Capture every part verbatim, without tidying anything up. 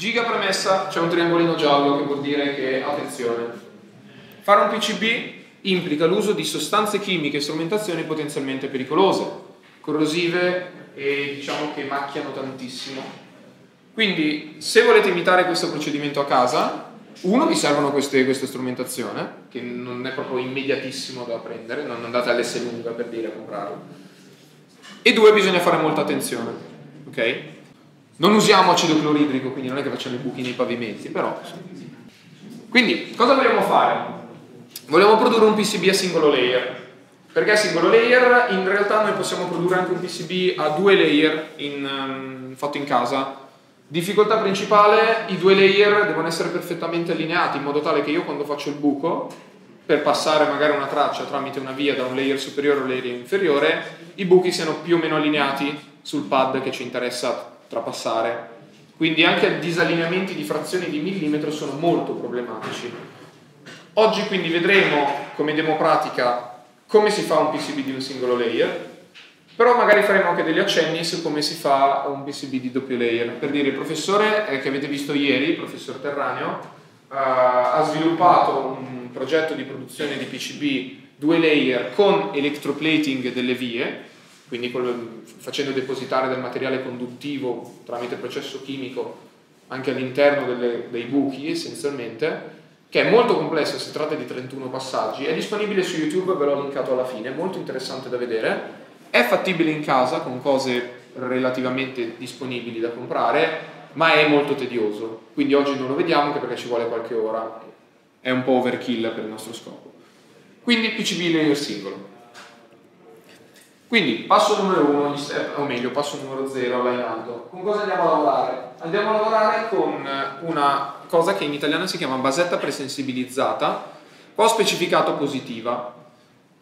Giga premessa, c'è un triangolino giallo che vuol dire che, attenzione, fare un P C B implica l'uso di sostanze chimiche e strumentazioni potenzialmente pericolose, corrosive e diciamo che macchiano tantissimo. Quindi se volete imitare questo procedimento a casa, uno, vi servono queste, questa strumentazione, che non è proprio immediatissimo da prendere, non andate all'esse lunga per dire a comprarlo, e due, bisogna fare molta attenzione, ok? Non usiamo acido cloridrico, quindi non è che facciamo i buchi nei pavimenti, però... Quindi, cosa vogliamo fare? Vogliamo produrre un P C B a singolo layer. Perché singolo layer? In realtà noi possiamo produrre anche un P C B a due layer in, um, fatto in casa. Difficoltà principale, i due layer devono essere perfettamente allineati in modo tale che io quando faccio il buco, per passare magari una traccia tramite una via da un layer superiore a un layer inferiore, i buchi siano più o meno allineati sul pad che ci interessa trapassare. Quindi anche disallineamenti di frazioni di millimetro sono molto problematici. Oggi quindi vedremo come demo pratica come si fa un P C B di un singolo layer, però magari faremo anche degli accenni su come si fa un P C B di doppio layer. Per dire, il professore che avete visto ieri, il professor Terraneo, uh, ha sviluppato un progetto di produzione di P C B due layer con electroplating delle vie, quindi con, facendo depositare del materiale conduttivo tramite processo chimico anche all'interno dei buchi essenzialmente, che è molto complesso, si tratta di trentuno passaggi, è disponibile su YouTube, ve l'ho linkato alla fine, è molto interessante da vedere, è fattibile in casa con cose relativamente disponibili da comprare, ma è molto tedioso, quindi oggi non lo vediamo anche perché ci vuole qualche ora, è un po' overkill per il nostro scopo. Quindi P C B layer singolo. Quindi passo numero uno, o meglio passo numero zero, là in alto. Con cosa andiamo a lavorare? Andiamo a lavorare con una cosa che in italiano si chiama basetta presensibilizzata, qua ho specificato positiva,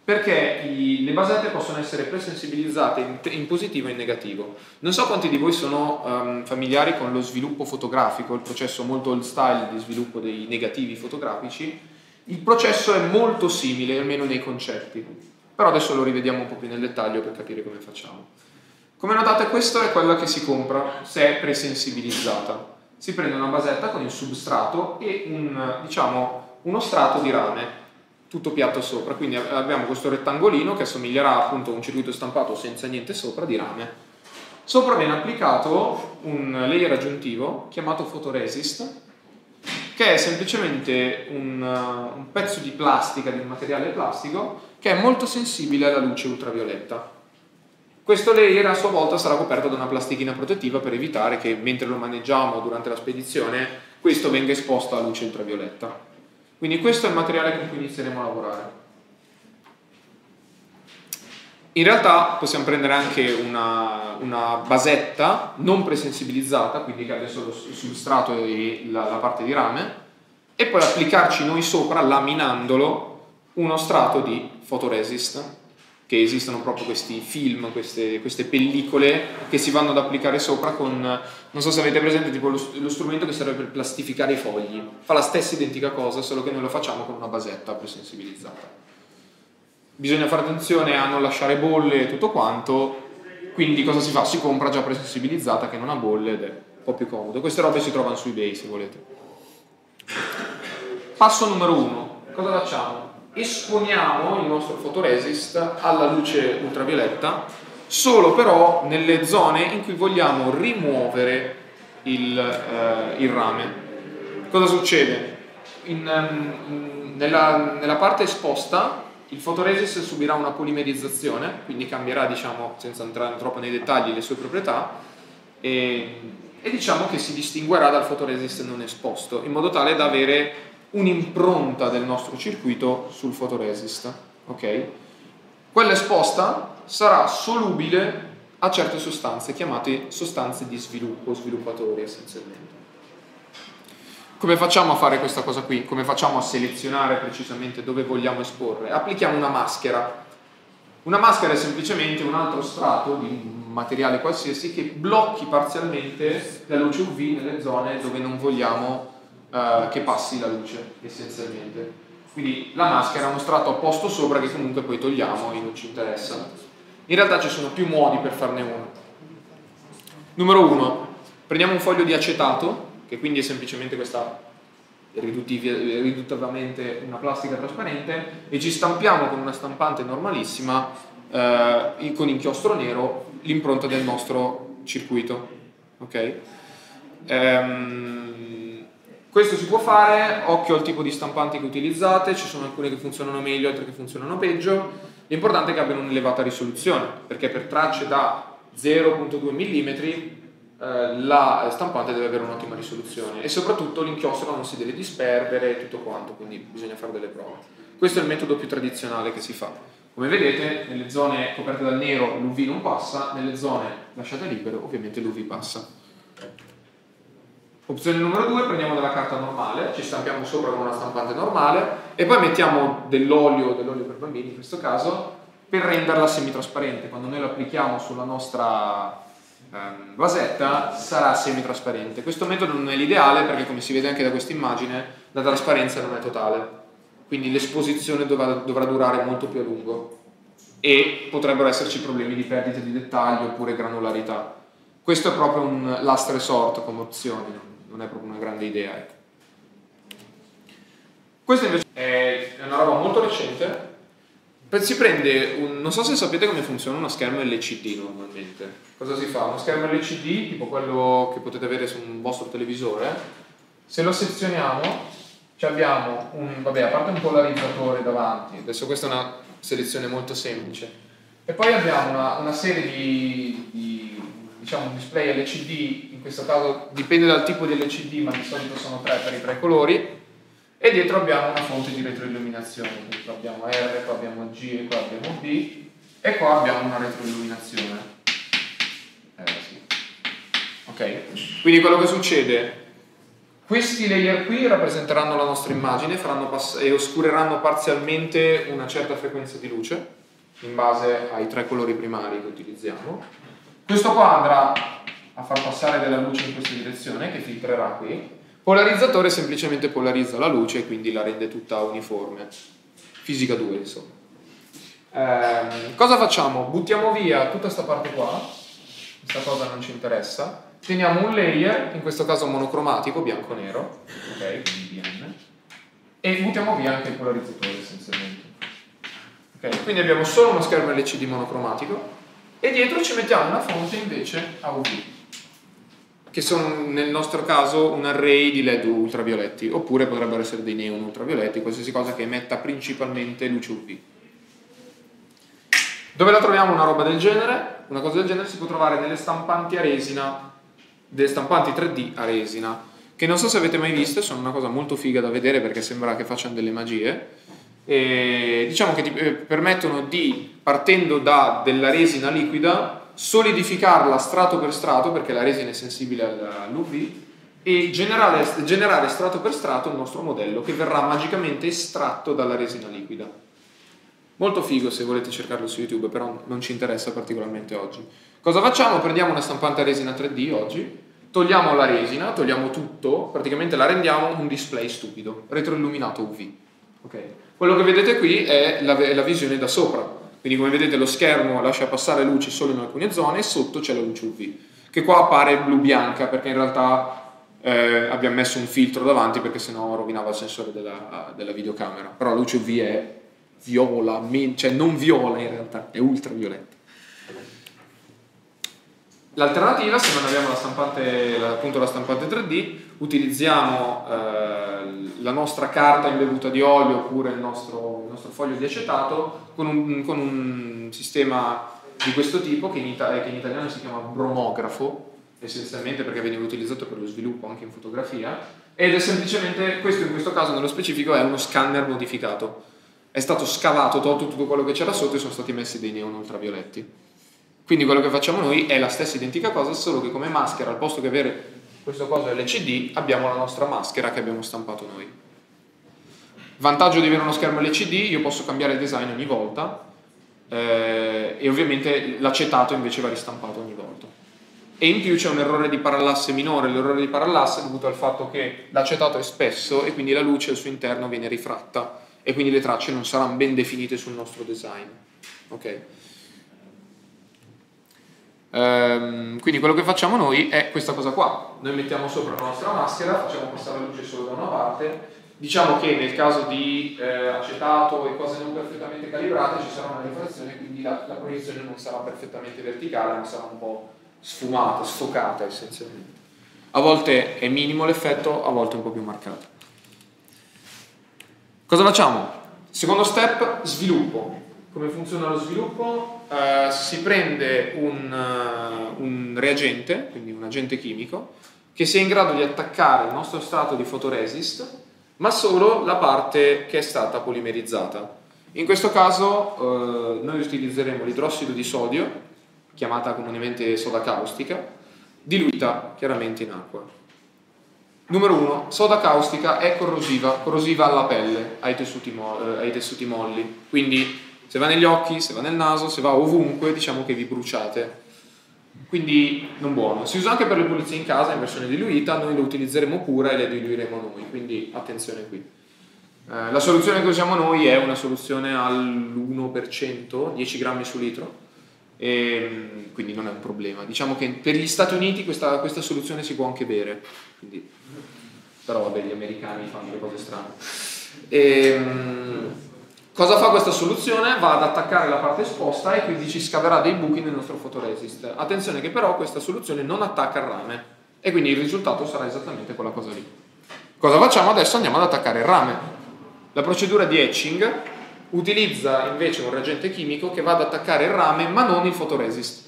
perché i, le basette possono essere presensibilizzate in, in positivo e in negativo. Non so quanti di voi sono um, familiari con lo sviluppo fotografico, il processo molto old style di sviluppo dei negativi fotografici, il processo è molto simile, almeno nei concetti. Però adesso lo rivediamo un po' più nel dettaglio per capire come facciamo. Come notate, questa è quella che si compra se è presensibilizzata. Si prende una basetta con il substrato e un, diciamo, uno strato di rame, tutto piatto sopra. Quindi abbiamo questo rettangolino che assomiglierà appunto a un circuito stampato senza niente sopra di rame. Sopra viene applicato un layer aggiuntivo chiamato photoresist, che è semplicemente un, un pezzo di plastica, di un materiale plastico, che è molto sensibile alla luce ultravioletta. Questo layer a sua volta sarà coperto da una plastichina protettiva per evitare che mentre lo maneggiamo durante la spedizione questo venga esposto alla luce ultravioletta. Quindi questo è il materiale con cui inizieremo a lavorare. In realtà possiamo prendere anche una, una basetta non presensibilizzata, quindi che abbia solo il substrato e la, la parte di rame, e poi applicarci noi sopra laminandolo uno strato di photoresist, che esistono proprio questi film, queste, queste pellicole che si vanno ad applicare sopra con, non so se avete presente, tipo lo, lo strumento che serve per plastificare i fogli, fa la stessa identica cosa, solo che noi lo facciamo con una basetta presensibilizzata. Bisogna fare attenzione a non lasciare bolle e tutto quanto, quindi cosa si fa? Si compra già presensibilizzata che non ha bolle ed è un po' più comodo. Queste robe si trovano su eBay se volete. Passo numero uno, cosa facciamo? Esponiamo il nostro photoresist alla luce ultravioletta, solo però nelle zone in cui vogliamo rimuovere il, eh, il rame. Cosa succede? In, in, nella, nella parte esposta il photoresist subirà una polimerizzazione, quindi cambierà, diciamo, senza entrare troppo nei dettagli, le sue proprietà e, e diciamo che si distinguerà dal photoresist non esposto, in modo tale da avere un'impronta del nostro circuito sul photoresist, ok? Quella esposta sarà solubile a certe sostanze chiamate sostanze di sviluppo, sviluppatori essenzialmente. Come facciamo a fare questa cosa qui? Come facciamo a selezionare precisamente dove vogliamo esporre? Applichiamo una maschera. Una maschera è semplicemente un altro strato di un materiale qualsiasi che blocchi parzialmente la luce U V nelle zone dove non vogliamo Uh, che passi la luce essenzialmente. Quindi la maschera è uno strato apposto sopra che comunque poi togliamo e non ci interessa. In realtà ci sono più modi per farne uno. Numero uno, prendiamo un foglio di acetato che quindi è semplicemente questa riduttivamente una plastica trasparente, e ci stampiamo con una stampante normalissima eh, con inchiostro nero l'impronta del nostro circuito. Ok? Ehm, questo si può fare, occhio al tipo di stampanti che utilizzate, ci sono alcune che funzionano meglio, altre che funzionano peggio. L'importante è che abbiano un'elevata risoluzione, perché per tracce da zero virgola due millimetri la stampante deve avere un'ottima risoluzione, e soprattutto l'inchiostro non si deve disperdere e tutto quanto, quindi bisogna fare delle prove. Questo è il metodo più tradizionale che si fa. Come vedete, nelle zone coperte dal nero l'U V non passa, nelle zone lasciate libere ovviamente l'U V passa. Opzione numero due, prendiamo della carta normale, ci stampiamo sopra con una stampante normale e poi mettiamo dell'olio, dell'olio per bambini in questo caso, per renderla semitrasparente. Quando noi lo applichiamo sulla nostra vasetta sarà semitrasparente. Questo metodo non è l'ideale perché, come si vede anche da questa immagine, la trasparenza non è totale, quindi l'esposizione dovrà, dovrà durare molto più a lungo e potrebbero esserci problemi di perdita di dettaglio oppure granularità. Questo è proprio un last resort come opzione, non è proprio una grande idea, ecco. Questa invece è una roba molto recente. Si prende un, non so se sapete come funziona uno schermo L C D normalmente. Cosa si fa? Uno schermo L C D, tipo quello che potete avere su un vostro televisore, se lo sezioniamo abbiamo un, vabbè, a parte un polarizzatore davanti, adesso questa è una selezione molto semplice, e poi abbiamo una, una serie di, di diciamo, display L C D, in questo caso dipende dal tipo di L C D, ma di solito sono tre per i tre colori. E dietro abbiamo una fonte di retroilluminazione, quindi qua abbiamo R, qua abbiamo G e qua abbiamo B, e qua abbiamo una retroilluminazione. Eh, sì. Ok, quindi quello che succede, questi layer qui rappresenteranno la nostra immagine, faranno e oscureranno parzialmente una certa frequenza di luce in base ai tre colori primari che utilizziamo. Questo qua andrà a far passare della luce in questa direzione, che filtrerà qui. Polarizzatore semplicemente polarizza la luce e quindi la rende tutta uniforme. Fisica due, insomma. Eh, cosa facciamo? Buttiamo via tutta questa parte qua, questa cosa non ci interessa. Teniamo un layer, in questo caso monocromatico, bianco-nero, ok, quindi B N, e buttiamo via anche il polarizzatore essenzialmente. Okay, quindi abbiamo solo uno schermo L C D monocromatico e dietro ci mettiamo una fonte invece a U V, che sono nel nostro caso un array di L E D ultravioletti, oppure potrebbero essere dei neon ultravioletti, qualsiasi cosa che emetta principalmente luce U V. Dove la troviamo una roba del genere? Una cosa del genere si può trovare nelle stampanti a resina, delle stampanti tre D a resina, che non so se avete mai viste, sono una cosa molto figa da vedere perché sembra che facciano delle magie. E diciamo che ti permettono di, partendo da della resina liquida, solidificarla strato per strato, perché la resina è sensibile all'U V, e generare, generare strato per strato il nostro modello, che verrà magicamente estratto dalla resina liquida. Molto figo, se volete cercarlo su YouTube, però non ci interessa particolarmente oggi. Cosa facciamo? Prendiamo una stampante a resina tre D oggi, togliamo la resina, togliamo tutto, praticamente la rendiamo un display stupido, retroilluminato U V. Okay. Quello che vedete qui è la, la visione da sopra. Quindi, come vedete, lo schermo lascia passare luce solo in alcune zone e sotto c'è la luce U V, che qua appare blu-bianca perché in realtà eh, abbiamo messo un filtro davanti perché sennò rovinava il sensore della, della videocamera. Però la luce U V è viola, cioè non viola in realtà, è ultravioletta. L'alternativa, se non abbiamo la stampante, appunto la stampante tre D, utilizziamo eh, la nostra carta imbevuta di olio oppure il nostro, il nostro foglio di acetato con un, con un sistema di questo tipo che in, Ita che in italiano si chiama bromografo, essenzialmente perché veniva utilizzato per lo sviluppo anche in fotografia, ed è semplicemente, questo in questo caso nello specifico, è uno scanner modificato. È stato scavato, tolto tutto quello che c'era sotto e sono stati messi dei neon ultravioletti. Quindi quello che facciamo noi è la stessa identica cosa, solo che come maschera, al posto che avere questo coso L C D, abbiamo la nostra maschera che abbiamo stampato noi. Vantaggio di avere uno schermo L C D, io posso cambiare il design ogni volta, eh, e ovviamente l'acetato invece va ristampato ogni volta. E in più c'è un errore di parallasse minore, l'errore di parallasse è dovuto al fatto che l'acetato è spesso e quindi la luce al suo interno viene rifratta e quindi le tracce non saranno ben definite sul nostro design. Ok? Ehm, quindi quello che facciamo noi è questa cosa qua. Noi mettiamo sopra la nostra maschera, facciamo passare la luce solo da una parte. Diciamo che nel caso di eh, acetato e cose non perfettamente calibrate ci sarà una rifrazione, quindi la, la proiezione non sarà perfettamente verticale, ma sarà un po' sfumata, sfocata essenzialmente. A volte è minimo l'effetto, a volte è un po' più marcato. Cosa facciamo? Secondo step, sviluppo. Come funziona lo sviluppo? Eh, si prende un, un reagente, quindi un agente chimico, che sia in grado di attaccare il nostro strato di photoresist, ma solo la parte che è stata polimerizzata. In questo caso eh, noi utilizzeremo l'idrossido di sodio, chiamata comunemente soda caustica, diluita chiaramente in acqua. Numero uno. Soda caustica è corrosiva, corrosiva alla pelle, ai tessuti, eh, ai tessuti molli, quindi se va negli occhi, se va nel naso, se va ovunque, diciamo che vi bruciate. Quindi non buono. Si usa anche per le pulizie in casa in versione diluita, noi le utilizzeremo pure e le diluiremo noi, quindi attenzione qui. Eh, la soluzione che usiamo noi è una soluzione all'uno per cento, dieci grammi su litro, e quindi non è un problema. Diciamo che per gli Stati Uniti questa, questa soluzione si può anche bere, quindi... però vabbè, gli americani fanno le cose strane. E, cosa fa questa soluzione? Va ad attaccare la parte esposta e quindi ci scaverà dei buchi nel nostro photoresist. Attenzione che però questa soluzione non attacca il rame e quindi il risultato sarà esattamente quella cosa lì. Cosa facciamo adesso? Andiamo ad attaccare il rame. La procedura di etching utilizza invece un reagente chimico che va ad attaccare il rame ma non il photoresist,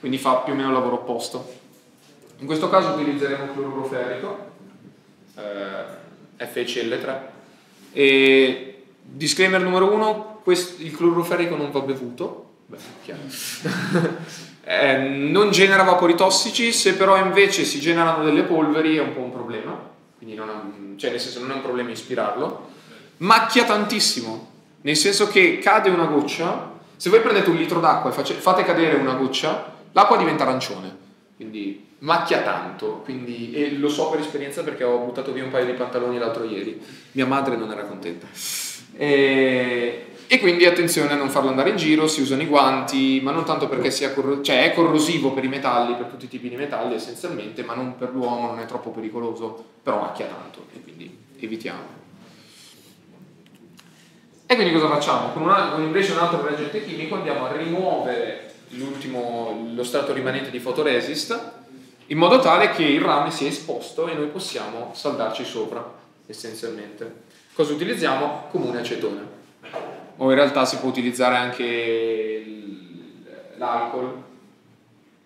quindi fa più o meno il lavoro opposto. In questo caso utilizzeremo cloruro ferrico, eh, F C L tre, e disclaimer numero uno, il cloruro ferrico non va bevuto. Beh, chiaro. eh, non genera vapori tossici, se però invece si generano delle polveri è un po' un problema, quindi non ha, cioè nel senso non è un problema ispirarlo. Macchia tantissimo, nel senso che cade una goccia, se voi prendete un litro d'acqua e face, fate cadere una goccia, l'acqua diventa arancione, quindi macchia tanto, quindi, e lo so per esperienza perché ho buttato via un paio di pantaloni l'altro ieri, mia madre non era contenta. E, e quindi attenzione a non farlo andare in giro, si usano i guanti, ma non tanto perché sia corro cioè è corrosivo per i metalli, per tutti i tipi di metalli essenzialmente, ma non per l'uomo, non è troppo pericoloso, però macchia tanto e quindi evitiamo. E quindi cosa facciamo? Con, una, con invece un altro reagente chimico andiamo a rimuovere l'ultimo, lo strato rimanente di photoresist in modo tale che il rame sia esposto e noi possiamo saldarci sopra essenzialmente. Cosa utilizziamo? Comune acetone, o in realtà si può utilizzare anche l'alcol,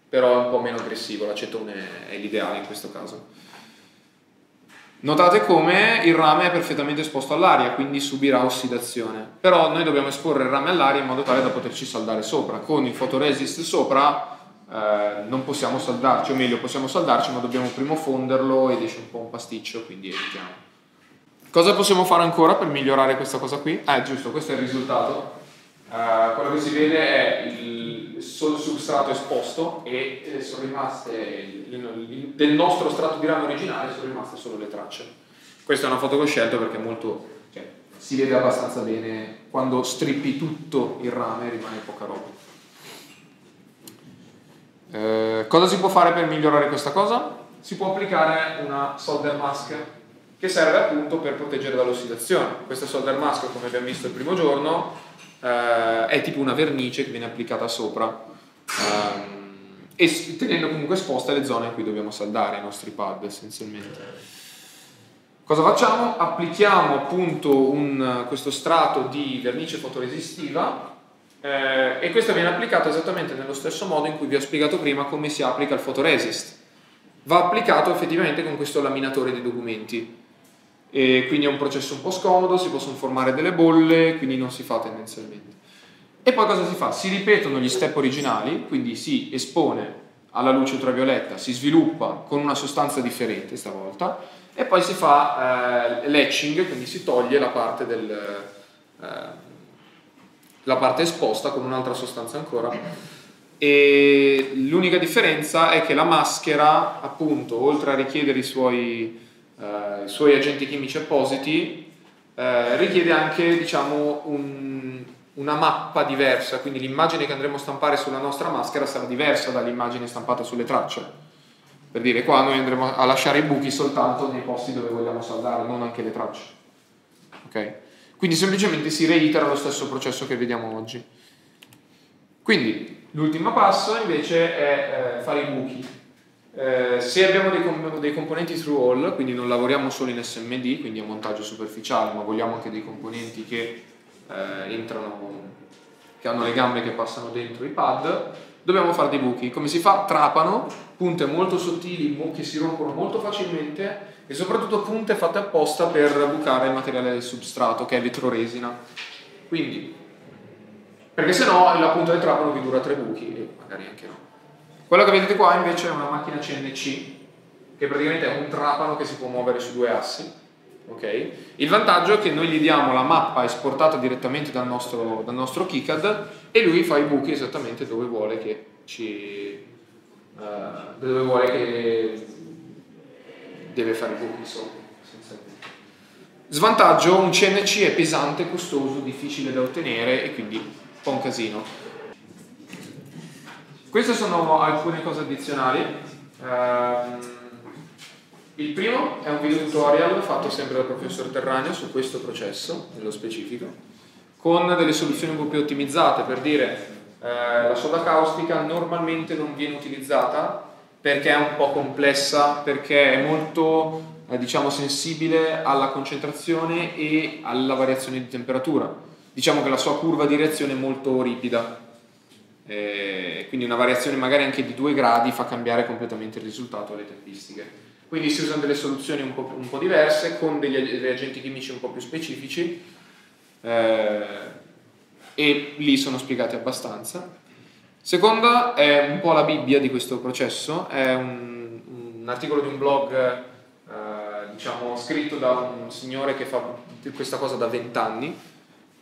però è un po' meno aggressivo, l'acetone è l'ideale in questo caso. Notate come il rame è perfettamente esposto all'aria, quindi subirà ossidazione, però noi dobbiamo esporre il rame all'aria in modo tale da poterci saldare sopra. Con il photoresist sopra eh, non possiamo saldarci, o meglio possiamo saldarci ma dobbiamo prima fonderlo ed esce un po' un pasticcio, quindi evitiamo. Cosa possiamo fare ancora per migliorare questa cosa qui? Ah, giusto, questo è il risultato. Uh, quello che si vede è il solo substrato esposto e sono rimaste, del nostro strato di rame originale sono rimaste solo le tracce. Questa è una foto che ho scelto perché è molto, cioè, si vede abbastanza bene, quando strippi tutto il rame rimane poca roba. Uh, cosa si può fare per migliorare questa cosa? Si può applicare una solder mask, che serve appunto per proteggere dall'ossidazione. Questa solder mask, come abbiamo visto il primo giorno, eh, è tipo una vernice che viene applicata sopra, ehm, e tenendo comunque esposte le zone in cui dobbiamo saldare i nostri pad essenzialmente. Cosa facciamo? Applichiamo appunto un, questo strato di vernice fotoresistiva, eh, e questo viene applicato esattamente nello stesso modo in cui vi ho spiegato prima come si applica il photoresist. Va applicato effettivamente con questo laminatore dei documenti. E quindi è un processo un po' scomodo, si possono formare delle bolle, quindi non si fa tendenzialmente. E poi cosa si fa? Si ripetono gli step originali, quindi si espone alla luce ultravioletta, si sviluppa con una sostanza differente stavolta, e poi si fa eh, l'etching, quindi si toglie la parte, del, eh, la parte esposta con un'altra sostanza ancora. E l'unica differenza è che la maschera, appunto, oltre a richiedere i suoi... Uh, i suoi agenti chimici appositi, uh, richiede anche, diciamo, un, una mappa diversa, quindi l'immagine che andremo a stampare sulla nostra maschera sarà diversa dall'immagine stampata sulle tracce. Per dire, qua noi andremo a lasciare i buchi soltanto nei posti dove vogliamo saldare, non anche le tracce. Ok? Quindi semplicemente si reitera lo stesso processo che vediamo oggi. Quindi l'ultimo passo invece è eh, fare i buchi. Eh, se abbiamo dei, com dei componenti through all, quindi non lavoriamo solo in S M D, quindi a montaggio superficiale, ma vogliamo anche dei componenti che eh, entrano, che hanno le gambe che passano dentro i pad, dobbiamo fare dei buchi. Come si fa? Trapano, punte molto sottili che si rompono molto facilmente e soprattutto punte fatte apposta per bucare il materiale del substrato, che è vetroresina. Quindi, perché sennò la punta del trapano vi dura tre buchi e magari anche no. Quello che vedete qua invece è una macchina C N C, che praticamente è un trapano che si può muovere su due assi. Okay? Il vantaggio è che noi gli diamo la mappa esportata direttamente dal nostro, dal nostro KiCad, e lui fa i buchi esattamente dove vuole che ci uh, dove vuole che deve fare i buchi, insomma. Svantaggio: un C N C è pesante, costoso, difficile da ottenere e quindi un po' un casino. Queste sono alcune cose addizionali. uh, Il primo è un video tutorial fatto sempre dal professor Terraneo su questo processo, nello specifico, con delle soluzioni un po' più ottimizzate. Per dire, eh, la soda caustica normalmente non viene utilizzata perché è un po' complessa, perché è molto eh, diciamo, sensibile alla concentrazione e alla variazione di temperatura. Diciamo che la sua curva di reazione è molto ripida, eh, quindi una variazione magari anche di due gradi fa cambiare completamente il risultato alle tempistiche. Quindi si usano delle soluzioni un po', un po' diverse, con degli reagenti chimici un po' più specifici, eh, e lì sono spiegati abbastanza. Seconda è un po' la Bibbia di questo processo, è un, un articolo di un blog eh, diciamo, scritto da un signore che fa questa cosa da vent'anni,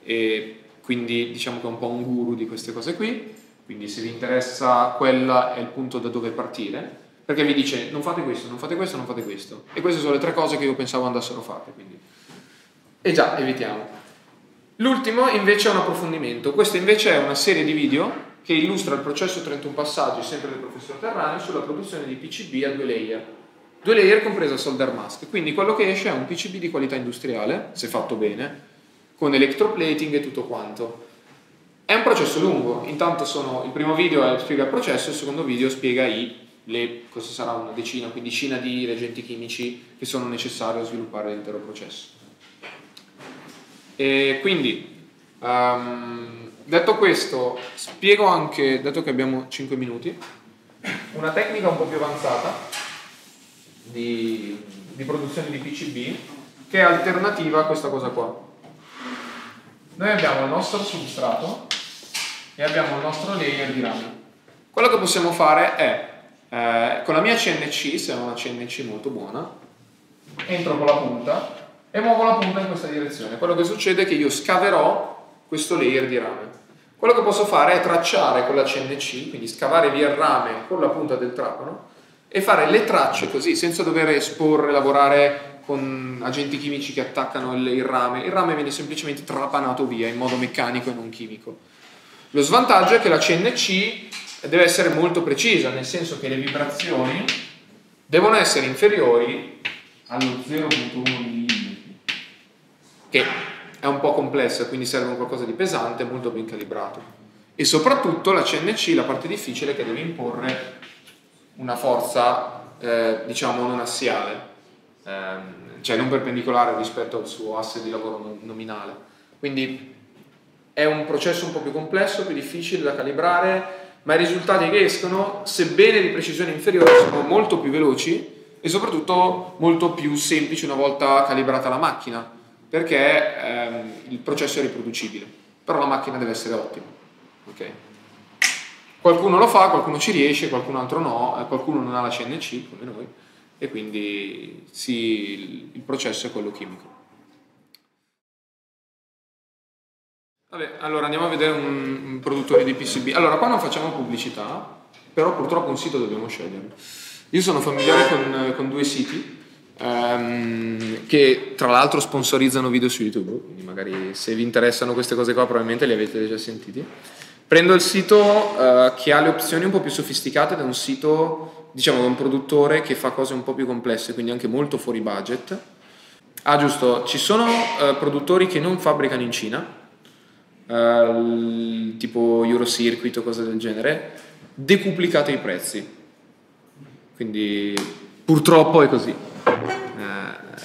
e quindi diciamo che è un po' un guru di queste cose qui, quindi se vi interessa quella è il punto da dove partire. Perché vi dice non fate questo, non fate questo, non fate questo. E queste sono le tre cose che io pensavo andassero fatte. Quindi. E già, evitiamo. L'ultimo invece è un approfondimento. Questo invece è una serie di video che illustra il processo trentuno passaggi, sempre del professor Terraneo, sulla produzione di P C B a due layer. Due layer compresa solder mask. Quindi quello che esce è un P C B di qualità industriale, se fatto bene, con electroplating e tutto quanto. È un processo lungo. Intanto sono, il primo video spiega il processo, il secondo video spiega i... Le, cosa sarà una decina, quindicina di reagenti chimici che sono necessari a sviluppare l'intero processo. E quindi, um, detto questo, spiego anche, dato che abbiamo cinque minuti, una tecnica un po' più avanzata di, di produzione di P C B, che è alternativa a questa cosa qua. Noi abbiamo il nostro substrato e abbiamo il nostro layer di rame. Quello che possiamo fare è Eh, con la mia C N C, se è una C N C molto buona, entro con la punta e muovo la punta in questa direzione. Quello che succede è che io scaverò questo layer di rame. Quello che posso fare è tracciare con la C N C, quindi scavare via il rame con la punta del trapano e fare le tracce così, senza dover esporre, lavorare con agenti chimici che attaccano il, il rame. Il rame viene semplicemente trapanato via in modo meccanico e non chimico. Lo svantaggio è che la C N C deve essere molto precisa, nel senso che le vibrazioni devono essere inferiori allo zero virgola uno millimetri, che è un po' complessa, quindi serve un qualcosa di pesante, molto ben calibrato. E soprattutto la C N C, la parte difficile, che deve imporre una forza eh, diciamo non assiale, ehm, cioè non perpendicolare rispetto al suo asse di lavoro nominale. Quindi è un processo un po' più complesso, più difficile da calibrare, ma i risultati che escono, sebbene di precisione inferiore, sono molto più veloci e soprattutto molto più semplici una volta calibrata la macchina, perché ehm, il processo è riproducibile, però la macchina deve essere ottima. Okay? Qualcuno lo fa, qualcuno ci riesce, qualcun altro no, qualcuno non ha la C N C come noi e quindi sì, il processo è quello chimico. Vabbè, allora andiamo a vedere un, un produttore di P C B. Allora, qua non facciamo pubblicità, però purtroppo un sito dobbiamo scegliere. Io sono familiare con, con due siti ehm, che tra l'altro sponsorizzano video su YouTube, quindi magari se vi interessano queste cose qua probabilmente li avete già sentiti. Prendo il sito eh, che ha le opzioni un po' più sofisticate ed è un sito, diciamo, da un produttore che fa cose un po' più complesse, quindi anche molto fuori budget. Ah giusto, ci sono eh, produttori che non fabbricano in Cina, Uh, tipo Eurocircuit o cose del genere, decuplicate i prezzi, quindi purtroppo è così. Uh,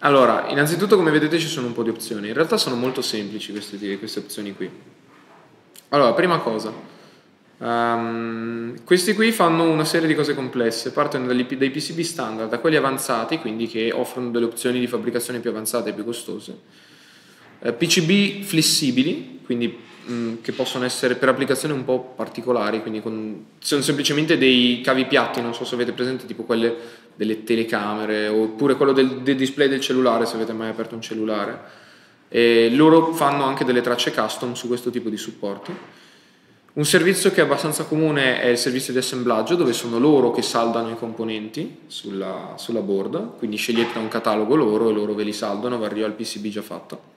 allora, innanzitutto, come vedete, ci sono un po' di opzioni, in realtà sono molto semplici queste, queste opzioni qui. Allora, prima cosa, um, questi qui fanno una serie di cose complesse, partono dai P C B standard, da quelli avanzati, quindi che offrono delle opzioni di fabbricazione più avanzate e più costose, P C B flessibili, quindi mh, che possono essere per applicazioni un po' particolari, quindi con, sono semplicemente dei cavi piatti, non so se avete presente, tipo quelle delle telecamere, oppure quello del, del display del cellulare, se avete mai aperto un cellulare. E loro fanno anche delle tracce custom su questo tipo di supporti. Un servizio che è abbastanza comune è il servizio di assemblaggio, dove sono loro che saldano i componenti sulla, sulla board, quindi scegliete da un catalogo loro e loro ve li saldano, va al P C B già fatto.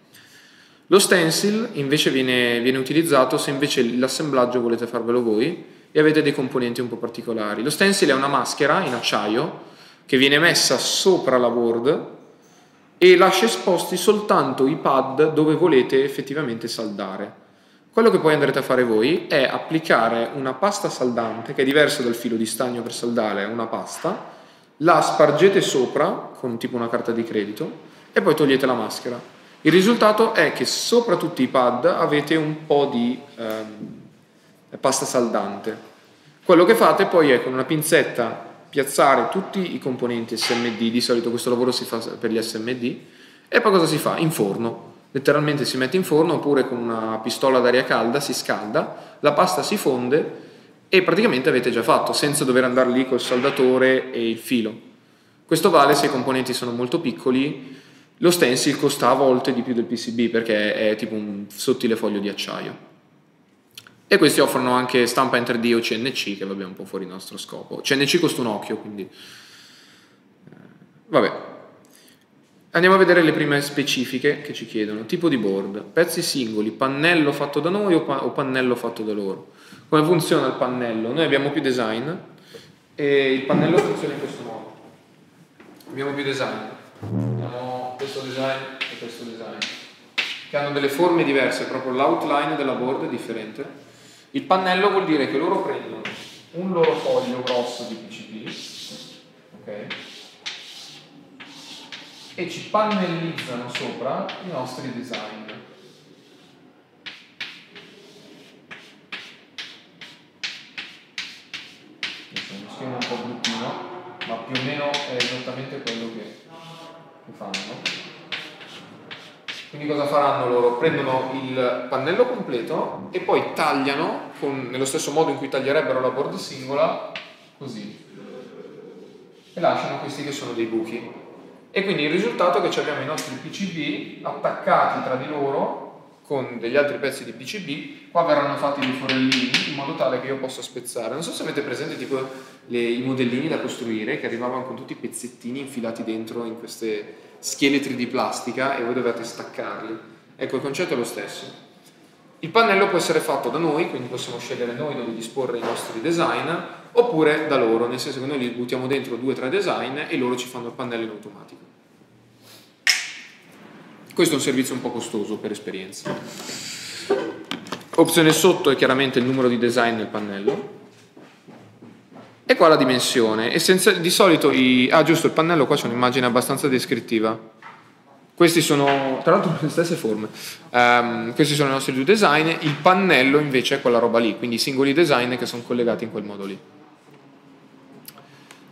Lo stencil invece viene, viene utilizzato se invece l'assemblaggio volete farvelo voi e avete dei componenti un po' particolari. Lo stencil è una maschera in acciaio che viene messa sopra la board e lascia esposti soltanto i pad dove volete effettivamente saldare. Quello che poi andrete a fare voi è applicare una pasta saldante, che è diversa dal filo di stagno per saldare, è una pasta, la spargete sopra con tipo una carta di credito e poi togliete la maschera. Il risultato è che sopra tutti i pad avete un po' di ehm, pasta saldante. Quello che fate poi è con una pinzetta piazzare tutti i componenti S M D, di solito questo lavoro si fa per gli S M D, e poi cosa si fa? In forno, letteralmente si mette in forno oppure con una pistola d'aria calda si scalda, la pasta si fonde e praticamente avete già fatto, senza dover andare lì col saldatore e il filo. Questo vale se i componenti sono molto piccoli. Lo stencil costa a volte di più del P C B perché è tipo un sottile foglio di acciaio. E questi offrono anche stampa in tre D o C N C, che vabbè è un po' fuori il nostro scopo. C N C costa un occhio, quindi... Vabbè. Andiamo a vedere le prime specifiche che ci chiedono. Tipo di board, pezzi singoli, pannello fatto da noi o, pa o pannello fatto da loro. Come funziona il pannello? Noi abbiamo più design e il pannello funziona in questo modo. Abbiamo più design. Abbiamo questo design e questo design che hanno delle forme diverse, proprio l'outline della board è differente. Il pannello vuol dire che loro prendono un loro foglio grosso di P C B, okay, e ci pannellizzano sopra i nostri design. Questo è uno schema un po' bruttino, ma più o meno è esattamente quello che fanno. Quindi cosa faranno loro? Prendono il pannello completo e poi tagliano con, nello stesso modo in cui taglierebbero la board singola, così, e lasciano questi che sono dei buchi, e quindi il risultato è che abbiamo i nostri P C B attaccati tra di loro con degli altri pezzi di P C B. Qua verranno fatti dei forellini in modo tale che io possa spezzare. Non so se avete presente tipo le, i modellini da costruire che arrivavano con tutti i pezzettini infilati dentro in queste scheletri di plastica e voi dovete staccarli. Ecco, il concetto è lo stesso. Il pannello può essere fatto da noi, quindi possiamo scegliere noi dove disporre i nostri design, oppure da loro, nel senso che noi li buttiamo dentro due o tre design e loro ci fanno il pannello in automatico. Questo è un servizio un po' costoso per esperienza. Opzione sotto è chiaramente il numero di design del pannello. E qua la dimensione. Di solito i... Ah giusto, il pannello qua c'è un'immagine abbastanza descrittiva. Questi sono, tra l'altro, le stesse forme. Um, questi sono i nostri due design. Il pannello invece è quella roba lì, quindi i singoli design che sono collegati in quel modo lì.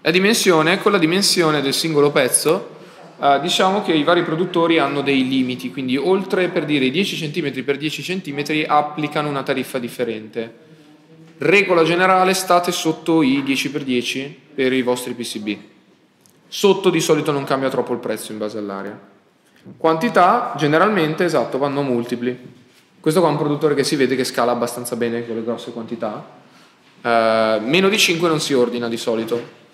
La dimensione, con la dimensione del singolo pezzo, Uh, diciamo che i vari produttori hanno dei limiti, quindi oltre, per dire, i dieci centimetri per dieci centimetri applicano una tariffa differente. Regola generale, state sotto i dieci per dieci per i vostri P C B. Sotto di solito non cambia troppo il prezzo in base all'area. Quantità, generalmente, esatto, vanno multipli. Questo qua è un produttore che si vede che scala abbastanza bene con le grosse quantità. Uh, meno di cinque non si ordina di solito.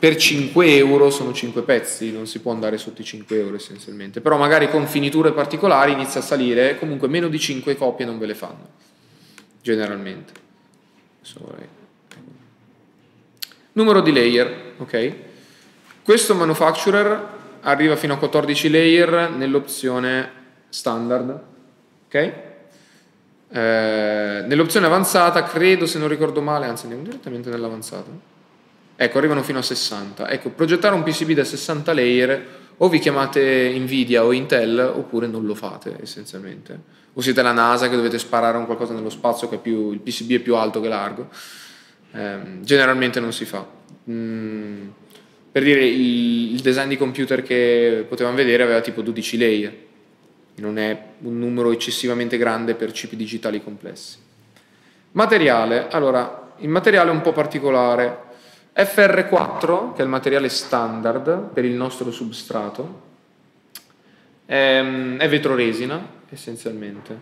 per cinque euro sono cinque pezzi, non si può andare sotto i cinque euro essenzialmente, però magari con finiture particolari inizia a salire, comunque meno di cinque copie non ve le fanno, generalmente. Numero di layer, ok? Questo manufacturer arriva fino a quattordici layer nell'opzione standard, ok? Eh, nell'opzione avanzata, credo, se non ricordo male, anzi andiamo direttamente nell'avanzata. Ecco, arrivano fino a sessanta. Ecco, progettare un P C B da sessanta layer o vi chiamate Nvidia o Intel oppure non lo fate essenzialmente. O siete la NASA che dovete sparare un qualcosa nello spazio che è più, il P C B è più alto che largo. Ehm, generalmente non si fa. Mm, per dire, il, il design di computer che potevamo vedere aveva tipo dodici layer. Non è un numero eccessivamente grande per chip digitali complessi. Materiale. Allora, il materiale è un po' particolare. F R quattro, che è il materiale standard per il nostro substrato, è vetroresina essenzialmente,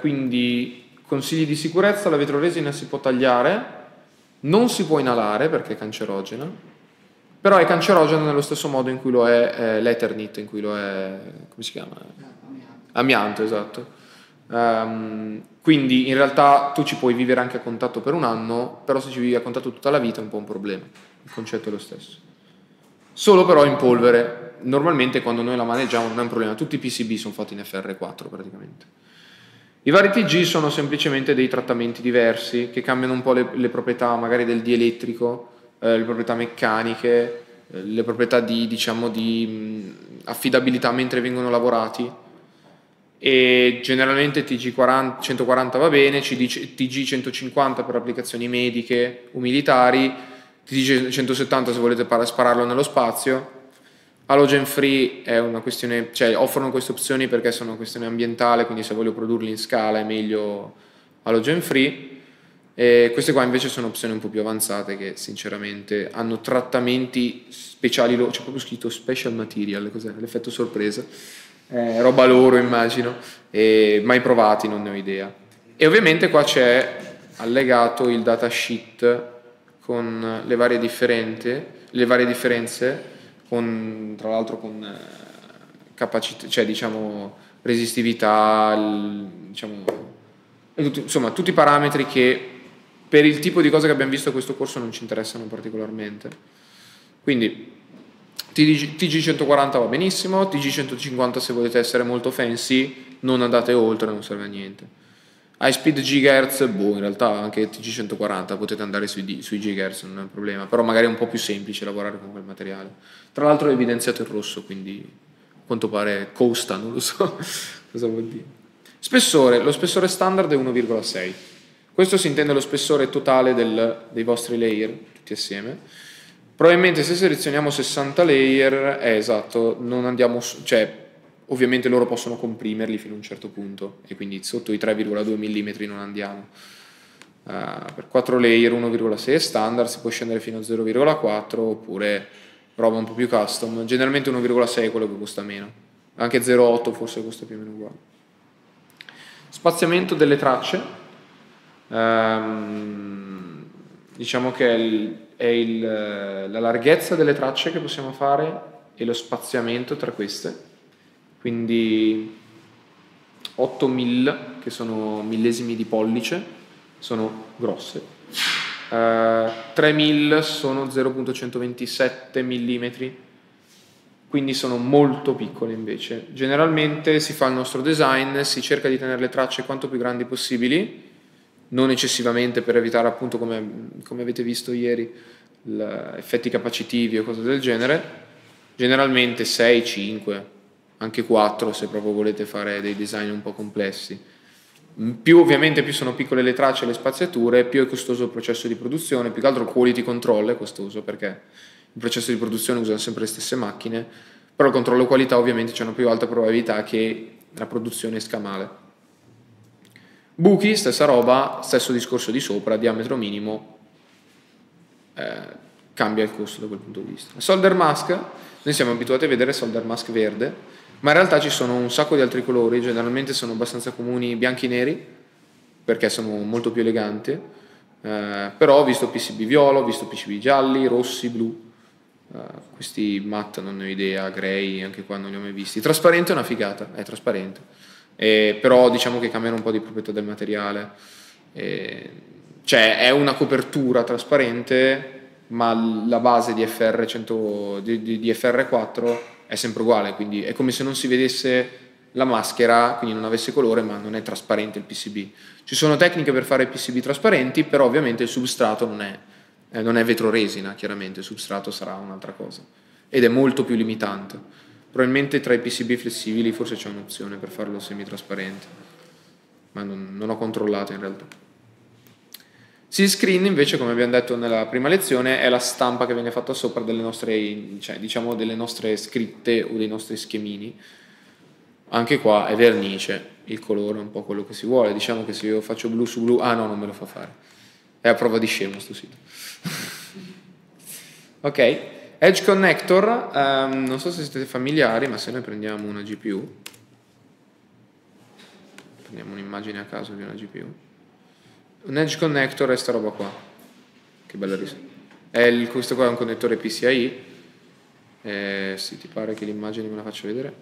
quindi consigli di sicurezza: la vetroresina si può tagliare, non si può inalare perché è cancerogena, però è cancerogena nello stesso modo in cui lo è l'Eternit, in cui lo è, come si chiama? Amianto, esatto. Um, quindi in realtà tu ci puoi vivere anche a contatto per un anno, però se ci vivi a contatto tutta la vita è un po' un problema, il concetto è lo stesso, solo però in polvere. Normalmente quando noi la maneggiamo non è un problema, tutti i P C B sono fatti in F R quattro praticamente. I vari T G sono semplicemente dei trattamenti diversi che cambiano un po' le, le proprietà magari del dielettrico, eh, le proprietà meccaniche, eh, le proprietà di, diciamo, di mh, affidabilità mentre vengono lavorati. E generalmente T G centoquaranta va bene, T G centocinquanta per applicazioni mediche o militari, T G centosettanta se volete spararlo nello spazio. Halogen free è una questione, cioè offrono queste opzioni perché sono una questione ambientale, quindi se voglio produrli in scala è meglio halogen free. E queste qua invece sono opzioni un po' più avanzate che sinceramente hanno trattamenti speciali, c'è proprio scritto special material, cos'è? L'effetto sorpresa. Eh, roba loro immagino, eh, mai provati, non ne ho idea. E ovviamente qua c'è allegato il datasheet con le varie differenze, le varie differenze con, tra l'altro con eh, capacità, cioè diciamo resistività, il, diciamo, insomma tutti i parametri che per il tipo di cose che abbiamo visto in questo corso non ci interessano particolarmente. Quindi T G centoquaranta va benissimo, T G centocinquanta se volete essere molto fancy, non andate oltre, non serve a niente. High speed gigahertz, boh, in realtà anche T G centoquaranta potete andare sui, sui gigahertz, non è un problema, però magari è un po' più semplice lavorare con quel materiale. Tra l'altro è evidenziato in rosso, quindi a quanto pare costa, non lo so cosa vuol dire. Spessore, lo spessore standard è uno virgola sei. Questo si intende lo spessore totale del, dei vostri layer, tutti assieme. Probabilmente se selezioniamo sessanta layer, eh, esatto, non andiamo su, cioè ovviamente loro possono comprimerli fino a un certo punto e quindi sotto i tre virgola due millimetri non andiamo. Uh, per quattro layer uno virgola sei standard, si può scendere fino a zero virgola quattro oppure roba un po' più custom, generalmente uno virgola sei è quello che costa meno, anche zero virgola otto forse costa più o meno uguale. Spaziamento delle tracce, um, diciamo che è il... è il, la larghezza delle tracce che possiamo fare e lo spaziamento tra queste, quindi ottomila, che sono millesimi di pollice, sono grosse, uh, tremila sono zero virgola centoventisette millimetri, quindi sono molto piccole. Invece generalmente si fa il nostro design, si cerca di tenere le tracce quanto più grandi possibili, non eccessivamente per evitare appunto, come, come avete visto ieri, effetti capacitivi o cose del genere. Generalmente sei, cinque, anche quattro se proprio volete fare dei design un po' complessi. Più ovviamente più sono piccole le tracce e le spaziature, più è costoso il processo di produzione, più che altro il quality control è costoso perché il processo di produzione usano sempre le stesse macchine, però il controllo qualità ovviamente c'è una più alta probabilità che la produzione esca male. Buchi, stessa roba, stesso discorso di sopra, diametro minimo, eh, cambia il costo da quel punto di vista. Solder mask, noi siamo abituati a vedere solder mask verde, ma in realtà ci sono un sacco di altri colori, generalmente sono abbastanza comuni bianchi e neri, perché sono molto più eleganti, eh, però ho visto P C B viola, ho visto P C B gialli, rossi, blu, Uh, questi matte non ne ho idea, grey anche qua non li ho mai visti. Trasparente è una figata, è trasparente, eh, però diciamo che cambiano un po' di proprietà del materiale, eh, cioè è una copertura trasparente ma la base di, F R cento, di, di, di F R quattro è sempre uguale, quindi è come se non si vedesse la maschera, quindi non avesse colore, ma non è trasparente il P C B. Ci sono tecniche per fare P C B trasparenti, però ovviamente il substrato non è Eh, non è vetroresina, chiaramente il substrato sarà un'altra cosa ed è molto più limitante. Probabilmente tra i P C B flessibili forse c'è un'opzione per farlo semitrasparente, ma non, non ho controllato in realtà. Silkscreen invece, come abbiamo detto nella prima lezione, è la stampa che viene fatta sopra delle nostre, cioè, diciamo delle nostre scritte o dei nostri schemini. Anche qua è vernice, il colore è un po' quello che si vuole. Diciamo che se io faccio blu su blu, ah no, non me lo fa fare, è a prova di scemo sto sito. Ok, Edge Connector, um, non so se siete familiari, ma se noi prendiamo una G P U, prendiamo un'immagine a caso di una G P U, un Edge Connector è sta roba qua, che bella risa. È il, questo qua è un connettore P C I, eh, se ti pare che l'immagine me la faccia vedere,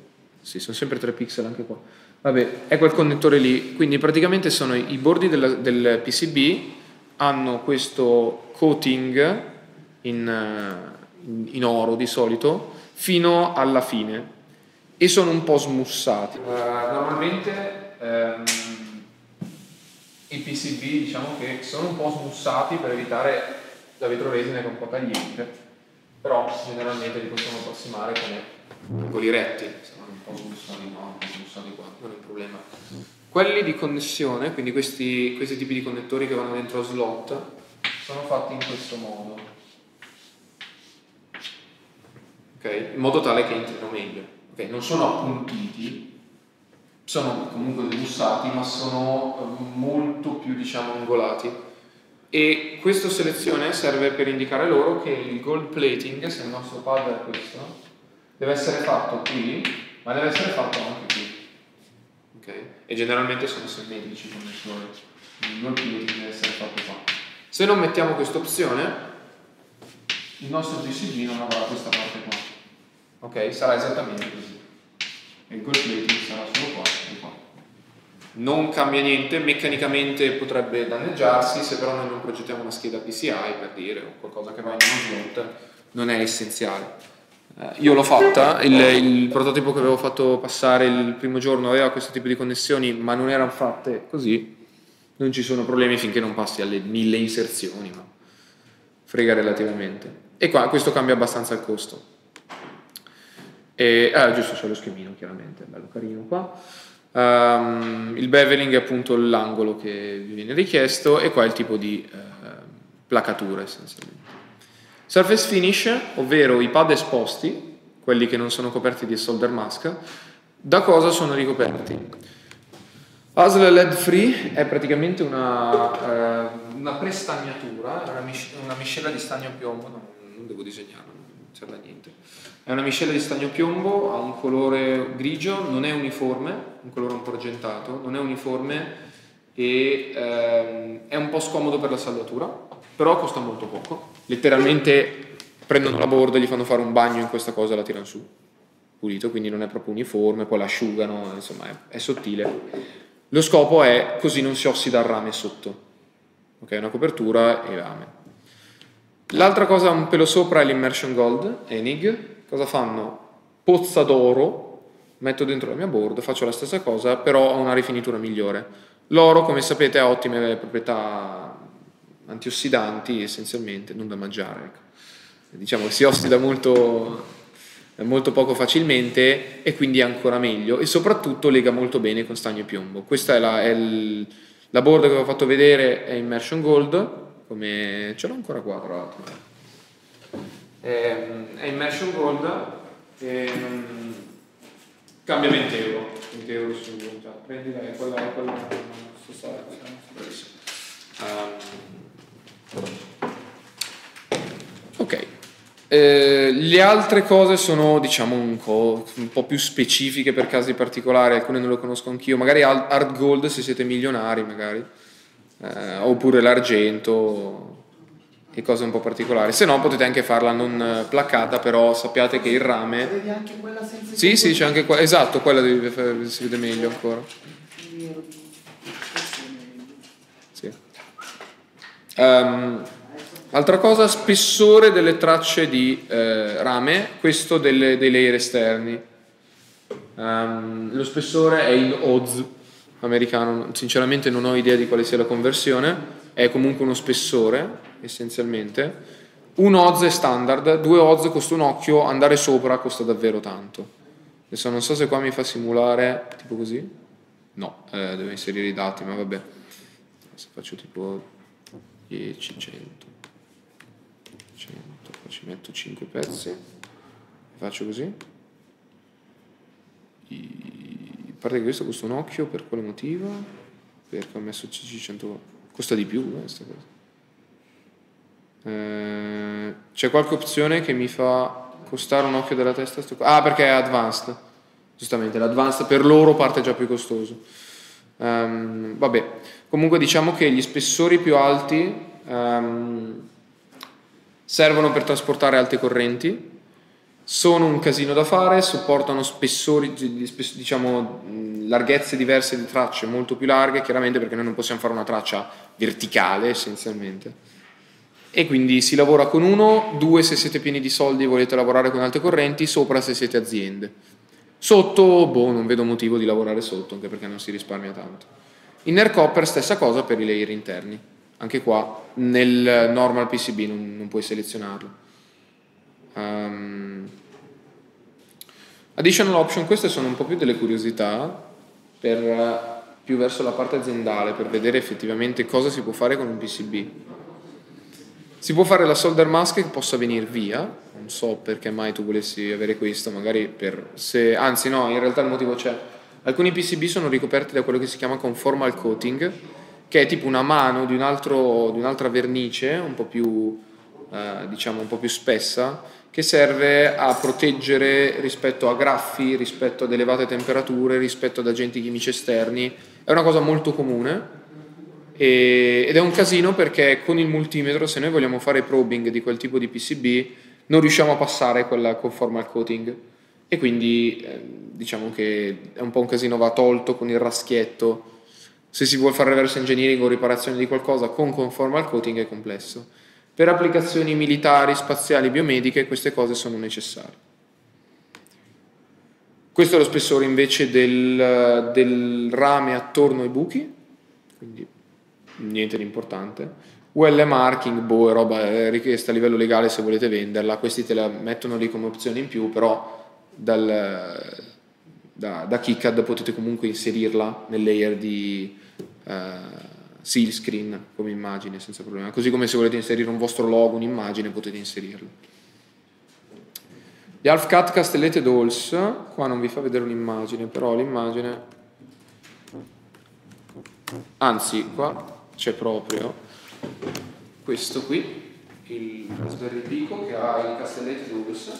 sì, sono sempre tre pixel anche qua, vabbè, è quel connettore lì, quindi praticamente sono i, i bordi della, del P C B, hanno questo coating in, in oro di solito fino alla fine e sono un po' smussati. Uh, normalmente ehm, i P C B diciamo che sono un po' smussati per evitare la vetroresina che è un po' tagliente, però generalmente li possiamo approssimare come piccoli retti, sono un po' smussati, no, un po' smussati qua, non è un problema. Quelli di connessione, quindi questi, questi tipi di connettori che vanno dentro a slot, sono fatti in questo modo, okay? In modo tale che entrino meglio, okay? Non sono appuntiti, sono comunque smussati, ma sono molto più, diciamo, angolati, e questa selezione serve per indicare loro che il gold plating, se il nostro pad è questo, deve essere fatto qui, ma deve essere fatto anche qui. E generalmente sono simmetrici come sono, quindi non più deve essere fatto qua. Se non mettiamo questa opzione, il nostro P C B non avrà questa parte qua, ok? Sarà esattamente così, e il gold plating sarà solo qua e qua. Non cambia niente, meccanicamente potrebbe danneggiarsi, se però noi non progettiamo una scheda P C I, per dire, o qualcosa che va in uno slot, non è essenziale. Io l'ho fatta, il, il prototipo che avevo fatto passare il primo giorno aveva questo tipo di connessioni, ma non erano fatte così, non ci sono problemi finché non passi alle mille inserzioni, ma frega relativamente. E qua questo cambia abbastanza il costo. E, ah, giusto, c'è lo schemino chiaramente, bello carino qua. Um, il beveling è appunto l'angolo che vi viene richiesto e qua è il tipo di eh, placatura essenzialmente. Surface finish, ovvero i pad esposti, quelli che non sono coperti di solder mask, da cosa sono ricoperti? A S L L E D Free è praticamente una, eh, una prestagnatura, una, mis una miscela di stagno piombo, no, non devo disegnarlo, non serve a niente. È una miscela di stagno piombo, ha un colore grigio, non è uniforme, un colore un po' argentato, non è uniforme e ehm, è un po' scomodo per la saldatura, però costa molto poco, letteralmente prendono la borda, gli fanno fare un bagno in questa cosa e la tirano su, pulito, quindi non è proprio uniforme, poi la asciugano, insomma è, è sottile. Lo scopo è così non si ossida il rame sotto, ok? Una copertura e rame. L'altra cosa un pelo sopra è l'immersion gold, Enig, cosa fanno? Pozza d'oro, metto dentro la mia board, faccio la stessa cosa, però ho una rifinitura migliore. L'oro, come sapete, ha ottime proprietà antiossidanti, essenzialmente non da mangiare, ecco. Diciamo che si ossida molto, molto poco facilmente e quindi è ancora meglio, e soprattutto lega molto bene con stagno e piombo. Questa è la, è il, la board che vi ho fatto vedere, è immersion gold, come ce l'ho ancora qua tra l'altro, è, è immersion gold e um, cambia venti euro, venti euro su, già, prendi lei, quella, quella stessa, bravissimo. Um, Ok, eh, le altre cose sono, diciamo, un, un po' più specifiche per casi particolari, alcune non lo conosco anch'io, magari hard gold se siete milionari magari, eh, oppure l'argento, e cose un po' particolari. Se no potete anche farla non placcata, però sappiate che il rame... Vedi anche quella senza... Sì, sì, c'è anche quella, esatto, quella devi... si vede meglio ancora. Sì. Um, altra cosa, spessore delle tracce di eh, rame, questo delle, dei layer esterni. Um, lo spessore è in oz americano, sinceramente non ho idea di quale sia la conversione, è comunque uno spessore essenzialmente. Un oz è standard, due oz costa un occhio, andare sopra costa davvero tanto. Adesso non so se qua mi fa simulare tipo così, no, eh, devo inserire i dati, ma vabbè, se faccio tipo dieci, cento, cento, ci metto cinque pezzi, faccio così. A parte che questo costa un occhio, per quale motivo? Perché ho messo C C cento, costa di più questa cosa. Eh, c'è qualche opzione che mi fa costare un occhio della testa? Ah, perché è advanced, giustamente, l'advanced per loro parte già più costoso. Um, vabbè, comunque diciamo che gli spessori più alti um, servono per trasportare alte correnti. Sono un casino da fare, supportano spessori, diciamo larghezze diverse di tracce molto più larghe, chiaramente, perché noi non possiamo fare una traccia verticale essenzialmente, e quindi si lavora con uno, due se siete pieni di soldi e volete lavorare con alte correnti, sopra se siete aziende, sotto, boh, non vedo motivo di lavorare sotto, anche perché non si risparmia tanto. Inner copper, stessa cosa per i layer interni, anche qua nel normal P C B non, non puoi selezionarlo. Um, additional option, queste sono un po' più delle curiosità per, uh, più verso la parte aziendale, per vedere effettivamente cosa si può fare con un P C B. Si può fare la solder mask che possa venire via, non so perché mai tu volessi avere questo, magari per se, anzi no, in realtà il motivo c'è. Alcuni P C B sono ricoperti da quello che si chiama conformal coating, che è tipo una mano di un altro, di un'altra vernice un po' più uh, diciamo un po' più spessa, che serve a proteggere rispetto a graffi, rispetto ad elevate temperature, rispetto ad agenti chimici esterni. È una cosa molto comune e, ed è un casino, perché con il multimetro, se noi vogliamo fare probing di quel tipo di P C B, non riusciamo a passare quella conformal coating, e quindi eh, diciamo che è un po' un casino, va tolto con il raschietto. Se si vuole fare reverse engineering o riparazione di qualcosa con conformal coating è complesso. Per applicazioni militari, spaziali, biomediche, queste cose sono necessarie. Questo è lo spessore invece del, del rame attorno ai buchi, quindi niente di importante. U L marking, boh, è roba richiesta a livello legale se volete venderla, questi te la mettono lì come opzione in più, però dal, da, da KiCad potete comunque inserirla nel layer di... Eh, seal screen come immagine senza problema, così come se volete inserire un vostro logo, un'immagine, potete inserirlo. Gli half cut Castellette Dolls, qua non vi fa vedere un'immagine, però l'immagine, anzi qua c'è proprio questo qui, il Raspberry Pico, che ha i Castellette Dolls,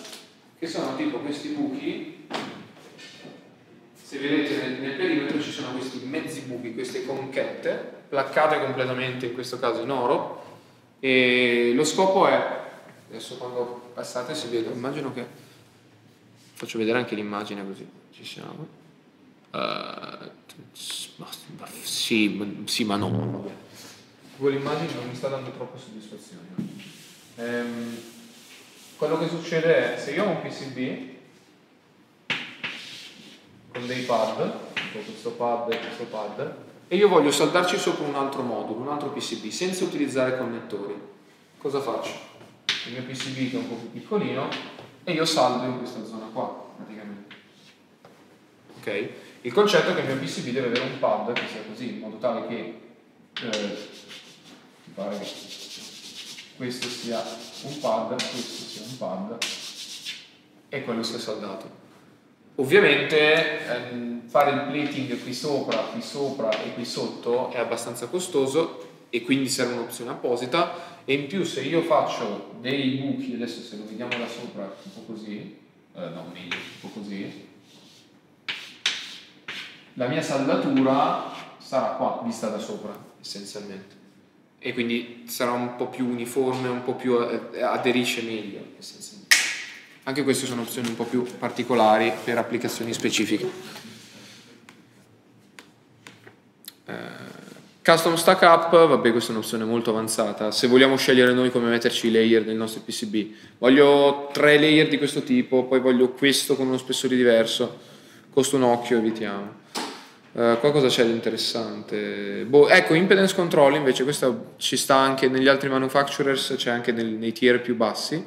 che sono tipo questi buchi. Se vedete nel, nel perimetro ci sono questi mezzi buchi, queste conchette, placcate completamente, in questo caso in oro, e lo scopo è, adesso quando passate si vede, immagino che, faccio vedere anche l'immagine così, ci siamo, uh, sì, sì ma no, vabbè, quell'immagine non mi sta dando troppo soddisfazione. Ehm, quello che succede è, se io ho un P C B, con dei pad, questo pad e questo pad, e io voglio saldarci sopra un altro modulo, un altro P C B, senza utilizzare connettori. Cosa faccio? Il mio P C B che è un po' più piccolino e io saldo in questa zona qua, praticamente. Ok? Il concetto è che il mio P C B deve avere un pad che sia così, in modo tale che eh, mi pare che questo sia un pad, questo sia un pad e quello sia saldato. Ovviamente ehm, fare il plating qui sopra, qui sopra e qui sotto è abbastanza costoso, e quindi serve un'opzione apposita, e in più se io faccio dei buchi, adesso se lo vediamo da sopra tipo così, eh, no meglio, tipo così, la mia saldatura sarà qua, vista da sopra essenzialmente. e quindi sarà un po' più uniforme, un po' più aderisce meglio, nel senso. Anche queste sono opzioni un po' più particolari per applicazioni specifiche. Eh, custom stack up, vabbè, questa è un'opzione molto avanzata. Se vogliamo scegliere noi come metterci i layer nel nostro P C B, voglio tre layer di questo tipo, poi voglio questo con uno spessore diverso, costa un occhio, evitiamo. Uh, qua cosa c'è di interessante? Boh, ecco, impedance control invece, questa ci sta anche negli altri manufacturers, c'è anche nel, nei tier più bassi.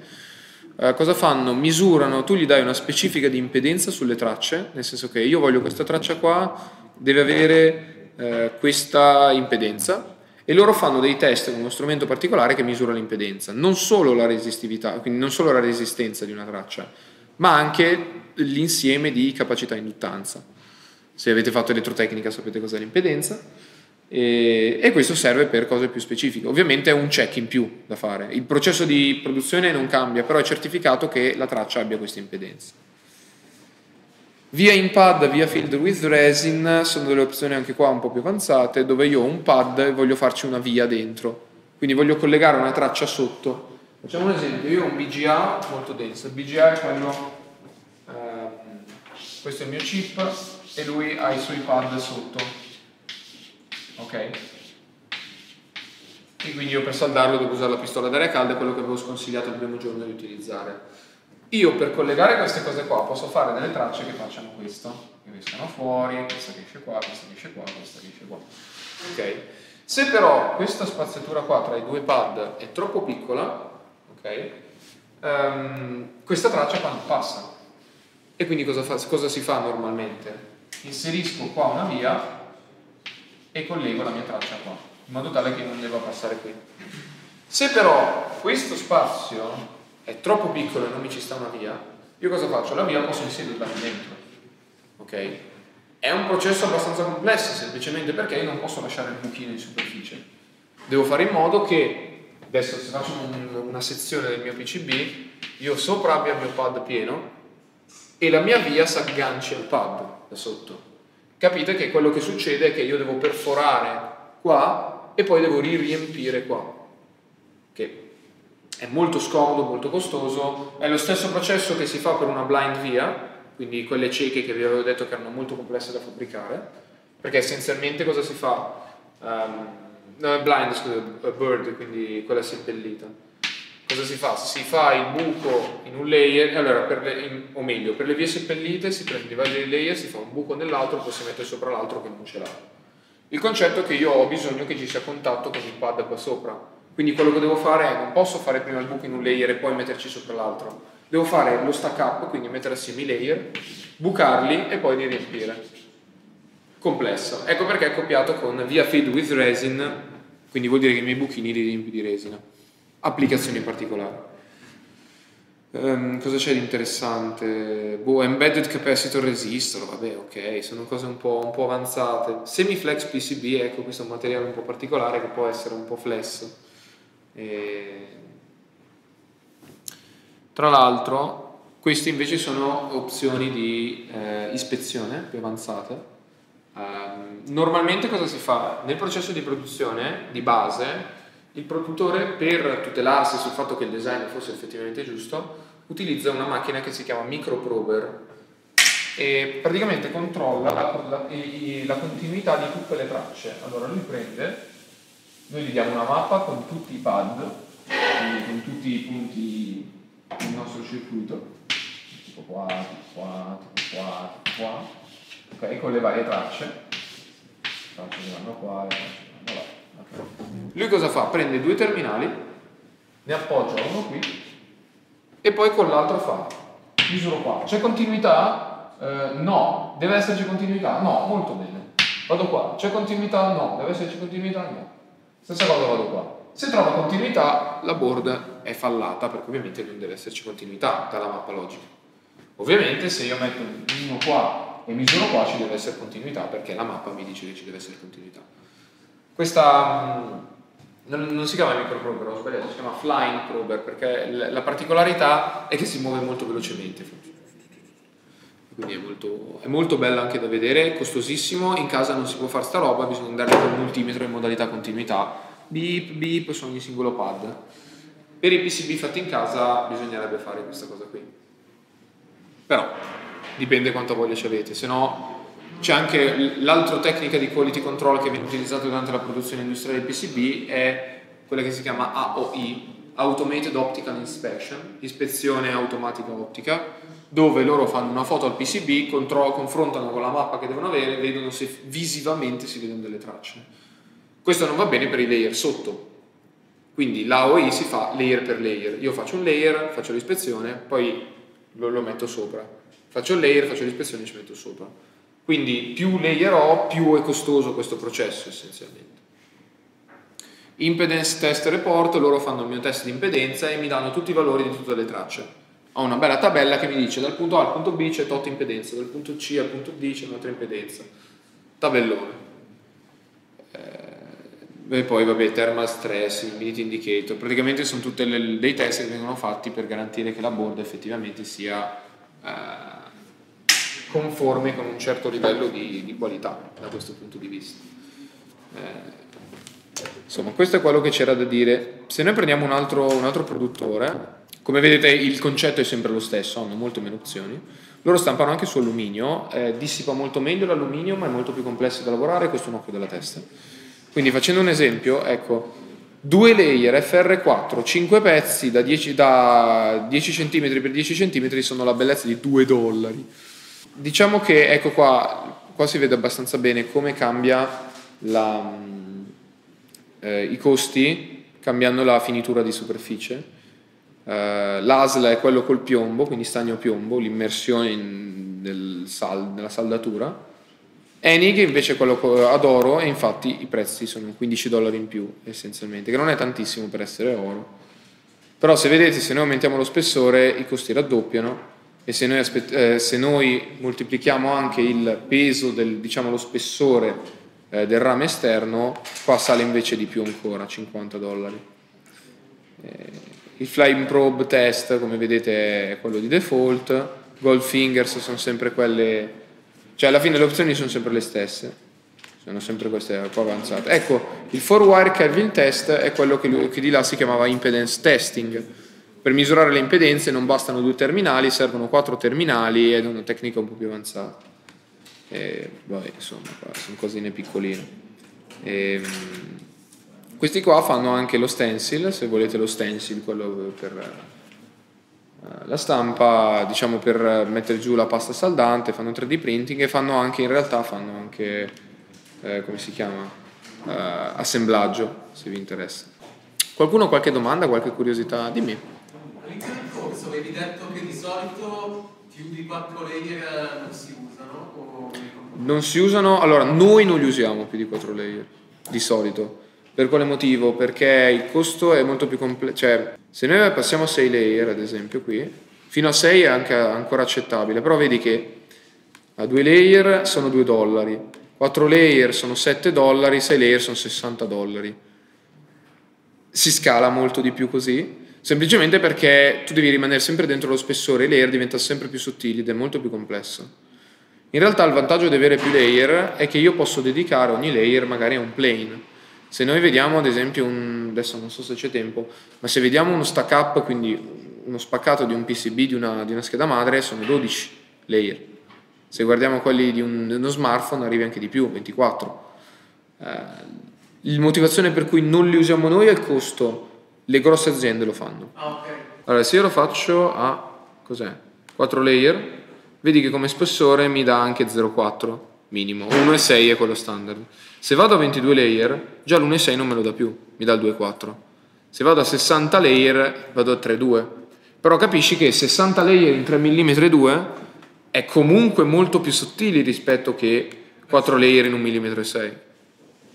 Uh, cosa fanno? Misurano, tu gli dai una specifica di impedenza sulle tracce, nel senso che io voglio questa traccia qua, deve avere uh, questa impedenza, e loro fanno dei test con uno strumento particolare che misura l'impedenza, non solo la resistività, quindi non solo la resistenza di una traccia, ma anche l'insieme di capacità induttanza. Se avete fatto elettrotecnica sapete cos'è l'impedenza, e, e questo serve per cose più specifiche. Ovviamente è un check in più da fare, il processo di produzione non cambia, però è certificato che la traccia abbia questa impedenza. Via in pad, via filled with resin sono delle opzioni anche qua un po' più avanzate, dove io ho un pad e voglio farci una via dentro, quindi voglio collegare una traccia sotto. Facciamo un esempio, io ho un B G A molto denso, il B G A è quello, eh, questo è il mio chip e lui ha i suoi pad sotto, ok? E quindi io per saldarlo devo usare la pistola d'aria calda, quello che avevo sconsigliato il primo giorno di utilizzare. Io per collegare queste cose qua posso fare delle tracce che facciano questo, che escano fuori, questa che esce qua, questa che esce qua, questa che esce qua, ok? Se però questa spazzatura qua tra i due pad è troppo piccola, ok? Um, questa traccia qua non passa, e quindi cosa, fa, cosa si fa normalmente? Inserisco qua una via e collego la mia traccia qua, in modo tale che non debba passare qui. Se però questo spazio è troppo piccolo e non mi ci sta una via, io cosa faccio? La via posso inserirla qui dentro, ok? È un processo abbastanza complesso, semplicemente perché io non posso lasciare il buchino in superficie. Devo fare in modo che, adesso se faccio un, una sezione del mio P C B, io sopra abbia il mio pad pieno e la mia via si agganci al pad da sotto. Capite che quello che succede è che io devo perforare qua e poi devo riempire qua, che è molto scomodo, molto costoso. È lo stesso processo che si fa per una blind via, quindi quelle cieche che vi avevo detto che erano molto complesse da fabbricare, perché essenzialmente cosa si fa? Um, no, blind, scusate, bird, quindi quella seppellita. Cosa si fa? Si fa il buco in un layer, allora per le, in, o meglio, per le vie seppellite si prende i vari layer, si fa un buco nell'altro, poi si mette sopra l'altro che non ce l'ha. Il concetto è che io ho bisogno che ci sia contatto con il pad qua sopra, quindi quello che devo fare è, non posso fare prima il buco in un layer e poi metterci sopra l'altro, devo fare lo stack up, quindi mettere assieme i layer, bucarli e poi li riempire. Complesso, ecco perché è copiato con via feed with resin, quindi vuol dire che i miei buchini li riempio di resina. Applicazioni particolari. Um, cosa c'è di interessante? Boh, embedded capacitor resistor, vabbè, ok, sono cose un po', un po' avanzate. Semiflex P C B, ecco, questo è un materiale un po' particolare che può essere un po' flesso. E... Tra l'altro, queste invece sono opzioni di eh, ispezione più avanzate. Um, normalmente cosa si fa? Nel processo di produzione di base, il produttore, per tutelarsi sul fatto che il design fosse effettivamente giusto, utilizza una macchina che si chiama microprober e praticamente controlla la, la, la continuità di tutte le tracce. Allora lui prende, noi gli diamo una mappa con tutti i pad, con tutti i punti del nostro circuito, tipo qua, tipo qua, tipo qua, tipo qua, okay, con le varie tracce, le tracce che vanno qua, le tracce che vanno là. Lui cosa fa? Prende due terminali, ne appoggia uno qui e poi con l'altro fa misuro qua. C'è continuità? Eh, no. Deve esserci continuità? No. Molto bene. Vado qua. C'è continuità? No. Deve esserci continuità? No. Stessa cosa vado qua. Se trovo continuità, la board è fallata perché ovviamente non deve esserci continuità dalla mappa logica. Ovviamente se io metto uno qua e misuro qua ci deve essere continuità perché la mappa mi dice che ci deve essere continuità. Questa non, non si chiama microprober, ho sbagliato, si chiama flying prober perché la particolarità è che si muove molto velocemente, quindi è molto, è molto bello anche da vedere, è costosissimo, in casa non si può fare sta roba, bisogna andare con un multimetro in modalità continuità bip bip su ogni singolo pad. Per i P C B fatti in casa bisognerebbe fare questa cosa qui, però dipende quanto voglia ci avete. Se no c'è anche l'altra tecnica di quality control che viene utilizzata durante la produzione industriale del P C B, è quella che si chiama A O I, Automated Optical Inspection, ispezione automatica ottica, dove loro fanno una foto al P C B, confrontano con la mappa che devono avere e vedono se visivamente si vedono delle tracce. Questo non va bene per i layer sotto, quindi l'A O I si fa layer per layer. Io faccio un layer, faccio l'ispezione, poi lo, lo metto sopra, faccio il layer, faccio l'ispezione e ci metto sopra. Quindi più layer ho, più è costoso questo processo essenzialmente. Impedance test report: loro fanno il mio test di impedenza e mi danno tutti i valori di tutte le tracce. Ho una bella tabella che mi dice dal punto A al punto B c'è tot impedenza, dal punto C al punto D c'è un'altra impedenza. Tabellone. E poi vabbè, thermal stress, humidity indicator, praticamente sono tutti dei test che vengono fatti per garantire che la board effettivamente sia eh, conforme con un certo livello di, di qualità da questo punto di vista. Eh, Insomma, questo è quello che c'era da dire. Se noi prendiamo un altro, un altro produttore, come vedete il concetto è sempre lo stesso, hanno molte meno opzioni. Loro stampano anche su alluminio, eh, dissipa molto meglio l'alluminio ma è molto più complesso da lavorare, questo è un occhio della testa. Quindi facendo un esempio, ecco, due layer F R quattro, cinque pezzi da dieci, da dieci cm per dieci cm sono la bellezza di due dollari. Diciamo che ecco qua, qua si vede abbastanza bene come cambia la... Eh, i costi cambiando la finitura di superficie. eh, l'A S L è quello col piombo, quindi stagno piombo, l'immersione nel sal, nella saldatura. Enig invece è quello ad oro e infatti i prezzi sono quindici dollari in più essenzialmente, che non è tantissimo per essere oro, però se vedete, se noi aumentiamo lo spessore i costi raddoppiano, e se noi, eh, se noi moltiplichiamo anche il peso del, diciamo, lo spessore del rame esterno, qua sale invece di più ancora, cinquanta dollari. Il Flying Probe Test, come vedete, è quello di default. Gold Fingers sono sempre quelle, cioè alla fine le opzioni sono sempre le stesse, sono sempre queste un po' avanzate. Ecco, il four wire Kelvin Test è quello che, lui, che di là si chiamava Impedance Testing. Per misurare le impedenze non bastano due terminali, servono quattro terminali ed è una tecnica un po' più avanzata. E poi, insomma, sono cosine piccoline. E questi qua fanno anche lo stencil, se volete lo stencil, quello per la stampa, diciamo, per mettere giù la pasta saldante. Fanno tre D printing e fanno anche, in realtà fanno anche eh, come si chiama, eh, assemblaggio, se vi interessa. Qualcuno ha qualche domanda, qualche curiosità? Dimmi. All'inizio del corso avevi detto che di solito più di quattro layer non si usano? O... Non si usano, allora noi non li usiamo più di quattro layer, di solito. Per quale motivo? Perché il costo è molto più complesso, cioè se noi passiamo a sei layer ad esempio qui, fino a sei è anche ancora accettabile, però vedi che a due layer sono due dollari, quattro layer sono sette dollari, sei layer sono sessanta dollari. Si scala molto di più così. Semplicemente perché tu devi rimanere sempre dentro lo spessore, i layer diventano sempre più sottili ed è molto più complesso. In realtà il vantaggio di avere più layer è che io posso dedicare ogni layer magari a un plane. Se noi vediamo ad esempio, un, adesso non so se c'è tempo, ma se vediamo uno stack up, quindi uno spaccato di un P C B, di una, di una scheda madre, sono dodici layer. Se guardiamo quelli di, un, di uno smartphone arrivi anche di più, ventiquattro. Eh, la motivazione per cui non li usiamo noi è il costo. Le grosse aziende lo fanno. Ah, okay. Allora, se io lo faccio a cos'è? quattro layer, vedi che come spessore mi dà anche zero virgola quattro minimo, uno virgola sei è quello standard. Se vado a ventidue layer, già l'uno virgola sei non me lo dà più, mi dà il due virgola quattro. Se vado a sessanta layer, vado a tre virgola due. Però capisci che sessanta layer in tre millimetri e due è comunque molto più sottili rispetto che quattro layer in uno virgola sei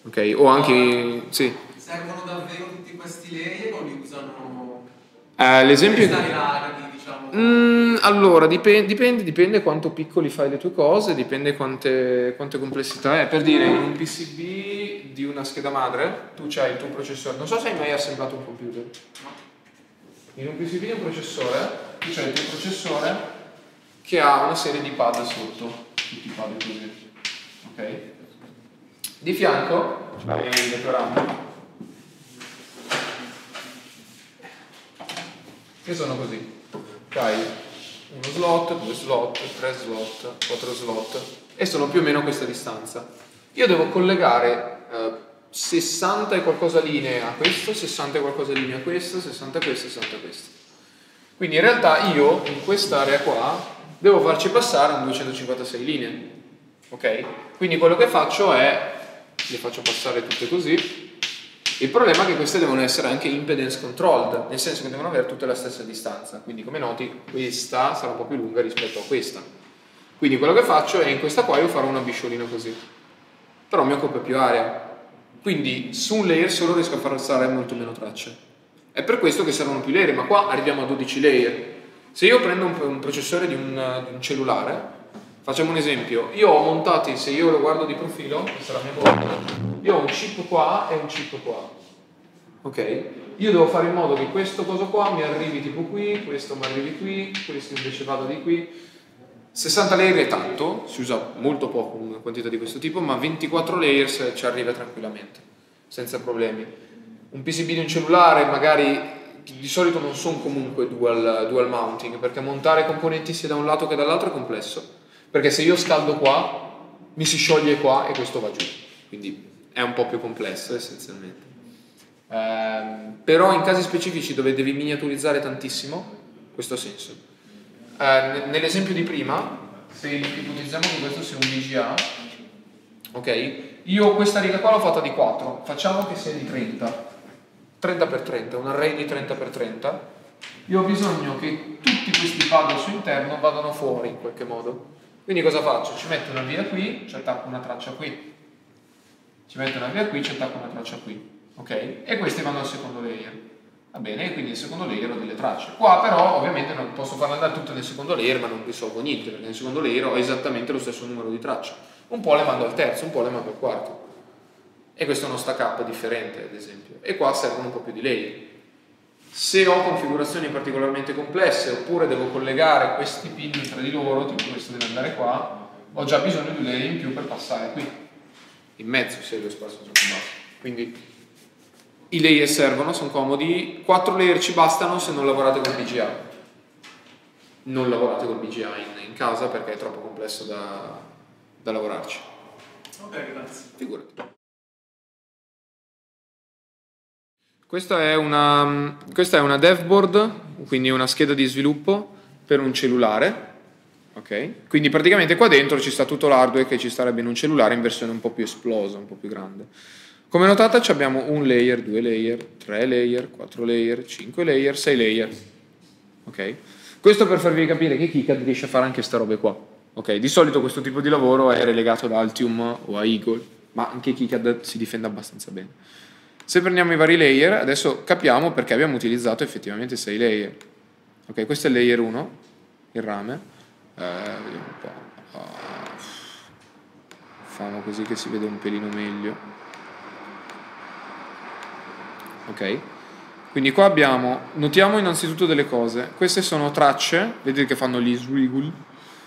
millimetri. Ok? O anche... sì. Servono davvero tutti questi layer o li usano? Eh, l'esempio è... diciamo. Mm, allora, dipende, dipende, dipende quanto piccoli fai le tue cose, dipende quante, quante complessità è. Per dire, in un P C B di una scheda madre, tu c'hai il tuo processore. Non so se hai mai assemblato un computer. In un P C B di un processore, tu c'hai il tuo processore che ha una serie di pad sotto. Tutti i pad così. Ok? Di fianco c'hai il tuo RAM. che sono così: hai uno slot, due slot, tre slot, quattro slot, e sono più o meno a questa distanza. Io devo collegare eh, sessanta e qualcosa linee a questo, sessanta e qualcosa linee a questo, sessanta a questo, sessanta a questo. Quindi in realtà io in quest'area qua devo farci passare un duecentocinquantasei linee, ok? Quindi quello che faccio è le faccio passare tutte così. Il problema è che queste devono essere anche impedance controlled, nel senso che devono avere tutte la stessa distanza, quindi come noti questa sarà un po' più lunga rispetto a questa. Quindi quello che faccio è in questa qua io farò una bisciolina così, però mi occupa più area, quindi su un layer solo riesco a far passare molto meno tracce. È per questo che servono più layer, ma qua arriviamo a dodici layer. Se io prendo un, un processore di un, di un cellulare, facciamo un esempio, io ho montati, se io lo guardo di profilo, questa è la mia porta, io ho un chip qua e un chip qua, ok? Io devo fare in modo che questo coso qua mi arrivi tipo qui, questo mi arrivi qui, questo invece vado di qui. sessanta layer è tanto, si usa molto poco una quantità di questo tipo, ma ventiquattro layers ci arriva tranquillamente, senza problemi. Un P C B di un cellulare magari... di solito non sono comunque dual, dual mounting, perché montare componenti sia da un lato che dall'altro è complesso, perché se io scaldo qua mi si scioglie qua e questo va giù, quindi è un po' più complesso essenzialmente. Ehm, però in casi specifici dove devi miniaturizzare tantissimo, questo ha senso. Ehm, nell'esempio di prima, se ipotizziamo che questo sia un V G A, ok, io questa riga qua l'ho fatta di quattro, facciamo che sia di trenta, trenta per trenta, un array di trenta per trenta. Io ho bisogno che tutti questi pad al suo interno vadano fuori in qualche modo, quindi cosa faccio? Ci metto una via qui, ci attacco una traccia qui, ci metto una via qui, ci attacco una traccia qui, ok? E questi vanno al secondo layer, va bene? Quindi nel secondo layer ho delle tracce qua, però ovviamente non posso farle andare tutte nel secondo layer, ma non risolvo niente perché nel secondo layer ho esattamente lo stesso numero di tracce, un po' le mando al terzo, un po' le mando al quarto, e questo è uno stack up differente ad esempio, e qua servono un po' più di layer. Se ho configurazioni particolarmente complesse oppure devo collegare questi pin tra di loro, tipo questo deve andare qua, ho già bisogno di un layer in più per passare qui in mezzo se lo spazio sono in basso. Quindi i layer servono, sono comodi, quattro layer ci bastano se non lavorate col B G A, non lavorate col B G A in, in casa perché è troppo complesso da, da lavorarci. Ok, grazie. Figurati. Questa è una, questa è una devboard, quindi una scheda di sviluppo per un cellulare, okay? Quindi praticamente qua dentro ci sta tutto l'hardware che ci starebbe in un cellulare in versione un po' più esplosa, un po' più grande. Come notate abbiamo un layer, due layer, tre layer, quattro layer, cinque layer, sei layer, okay? Questo per farvi capire che Kicad riesce a fare anche sta robe qua, okay? Di solito questo tipo di lavoro è relegato ad Altium o a Eagle, ma anche Kicad si difende abbastanza bene. Se prendiamo i vari layer, adesso capiamo perché abbiamo utilizzato effettivamente sei layer. Ok, questo è il layer uno, il rame. Eh, vediamo un po'. Oh. Facciamo così che si vede un pelino meglio. Ok, quindi qua abbiamo, notiamo innanzitutto delle cose. Queste sono tracce, vedete che fanno gli swiggle.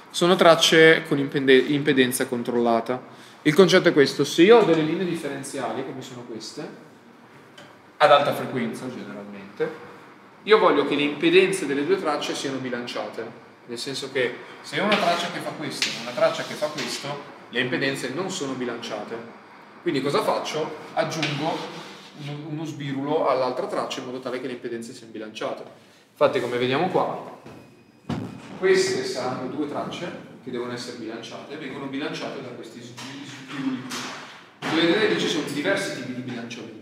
Sono tracce con impedenza controllata. Il concetto è questo, se io ho delle linee differenziali, come sono queste, ad alta frequenza generalmente, io voglio che le impedenze delle due tracce siano bilanciate, nel senso che se ho una traccia che fa questo e una traccia che fa questo, le impedenze non sono bilanciate. Quindi cosa faccio? Aggiungo uno sbirulo all'altra traccia in modo tale che le impedenze siano bilanciate. Infatti come vediamo qua, queste saranno due tracce che devono essere bilanciate e vengono bilanciate da questi sbiruli. Dove vedete che ci sono diversi tipi di bilanciamento,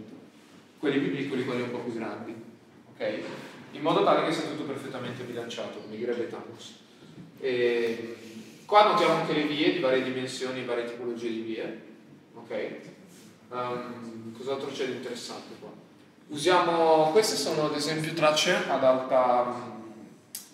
quelli più piccoli, quelli un po' più grandi, ok? In modo tale che sia tutto perfettamente bilanciato, come direbbe Thanos. E qua notiamo anche le vie di varie dimensioni, varie tipologie di vie, ok? Um, cos'altro c'è di interessante qua? Usiamo, queste sono ad esempio tracce ad alta,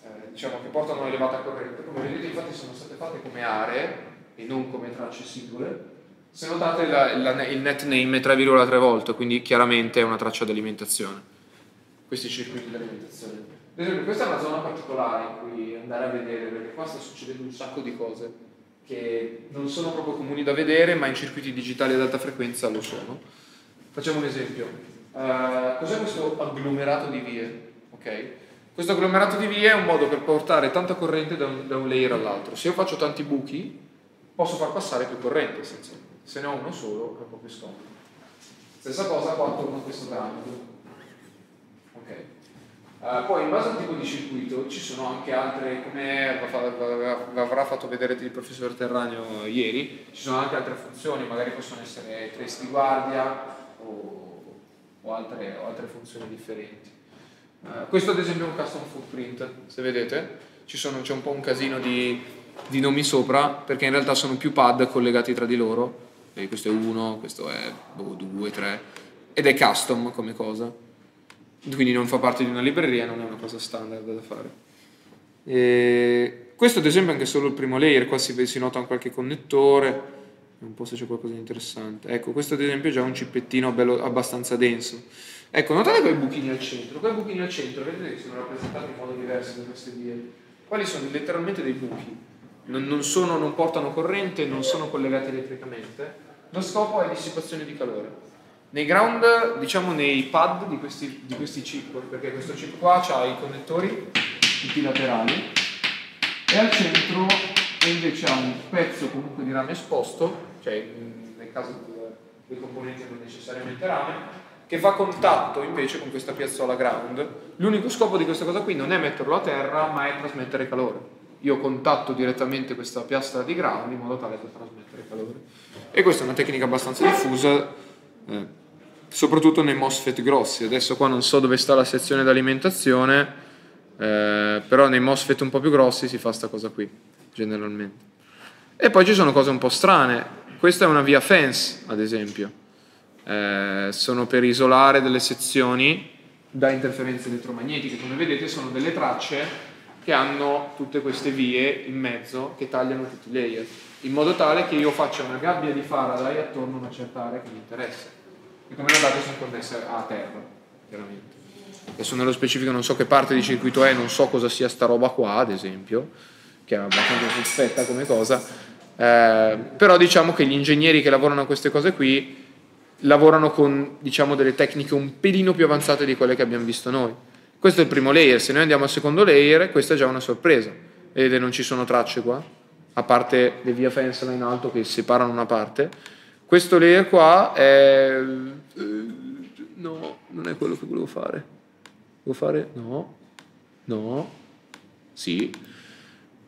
eh, diciamo che portano elevata corrente, come vedete infatti sono state fatte come aree e non come tracce singole. Se notate la, la, il net name è tre virgola tre volt, quindi chiaramente è una traccia di alimentazione, questi circuiti di alimentazione. Per esempio questa è una zona particolare in cui andare a vedere, perché qua sta succedendo un sacco di cose che non sono proprio comuni da vedere, ma in circuiti digitali ad alta frequenza lo sono. Facciamo un esempio. Uh, cos'è questo agglomerato di vie? Okay? Questo agglomerato di vie è un modo per portare tanta corrente da un, da un layer all'altro. Se io faccio tanti buchi, posso far passare più corrente, essenzialmente. Se ne ho uno solo, è un po' più scomodo. Stessa cosa qua attorno a questo tramite. Okay. Uh, poi in base al tipo di circuito ci sono anche altre, come avrà fatto vedere il professor Terragno ieri, ci sono anche altre funzioni, magari possono essere trace di guardia o, o, altre, o altre funzioni differenti. Uh, questo ad esempio è un custom footprint, se vedete c'è un po' un casino di, di nomi sopra, perché in realtà sono più pad collegati tra di loro, e questo è uno, questo è due, tre, ed è custom come cosa, quindi non fa parte di una libreria, non è una cosa standard da fare. E questo ad esempio è anche solo il primo layer, qua si, si nota qualche connettore, un po' se c'è qualcosa di interessante. Ecco, questo ad esempio è già un cippettino bello, abbastanza denso. Ecco, notate quei buchini al centro, quei buchini al centro, vedete che sono rappresentati in modo diverso da queste vie. Quali sono letteralmente dei buchi, non, non, sono, non portano corrente, non sono collegati elettricamente, lo scopo è dissipazione di calore. Nei ground, diciamo nei pad di questi, di questi chip, perché questo chip qua ha i connettori bilaterali e al centro invece ha un pezzo comunque di rame esposto, cioè nel caso dei componenti non necessariamente rame, che fa contatto invece con questa piazzola ground. L'unico scopo di questa cosa qui non è metterlo a terra, ma è trasmettere calore. Io contatto direttamente questa piastra di ground in modo tale da trasmettere calore. E questa è una tecnica abbastanza diffusa, eh. soprattutto nei MOSFET grossi. Adesso qua non so dove sta la sezione d'alimentazione, eh, però nei MOSFET un po' più grossi si fa sta cosa qui, generalmente. E poi ci sono cose un po' strane. Questa è una via fence, ad esempio. Eh, sono per isolare delle sezioni da interferenze elettromagnetiche. Come vedete sono delle tracce che hanno tutte queste vie in mezzo che tagliano tutti i layer, in modo tale che io faccia una gabbia di Faraday attorno a una certa area che mi interessa. E come notate sono connesse a terra, chiaramente. Adesso nello specifico non so che parte di circuito è, non so cosa sia sta roba qua, ad esempio, che è abbastanza sospetta come cosa, eh, però diciamo che gli ingegneri che lavorano a queste cose qui lavorano con, diciamo, delle tecniche un pelino più avanzate di quelle che abbiamo visto noi. Questo è il primo layer, se noi andiamo al secondo layer, questa è già una sorpresa. Vedete, non ci sono tracce qua, a parte le via fence là in alto che separano una parte. Questo layer qua è... no, non è quello che volevo fare. Volevo fare... no. No. Sì.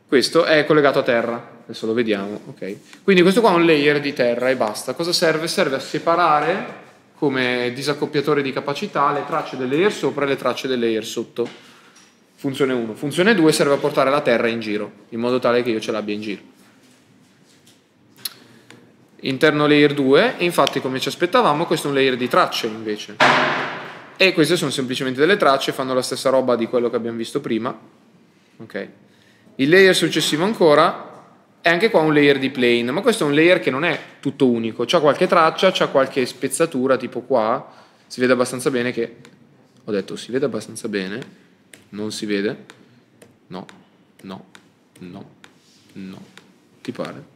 Questo è collegato a terra. Adesso lo vediamo. Ok. Quindi questo qua è un layer di terra e basta. Cosa serve? Serve a separare, come disaccoppiatore di capacità, le tracce del layer sopra e le tracce del layer sotto. Funzione uno. Funzione due serve a portare la terra in giro, in modo tale che io ce l'abbia in giro. Interno layer due, e infatti come ci aspettavamo questo è un layer di tracce invece, e queste sono semplicemente delle tracce, fanno la stessa roba di quello che abbiamo visto prima. Okay. Il layer successivo ancora è anche qua un layer di plane, ma questo è un layer che non è tutto unico, c'ha qualche traccia, c'ha qualche spezzatura tipo qua, si vede abbastanza bene che ho detto si vede abbastanza bene non si vede? no, no, no, no ti pare?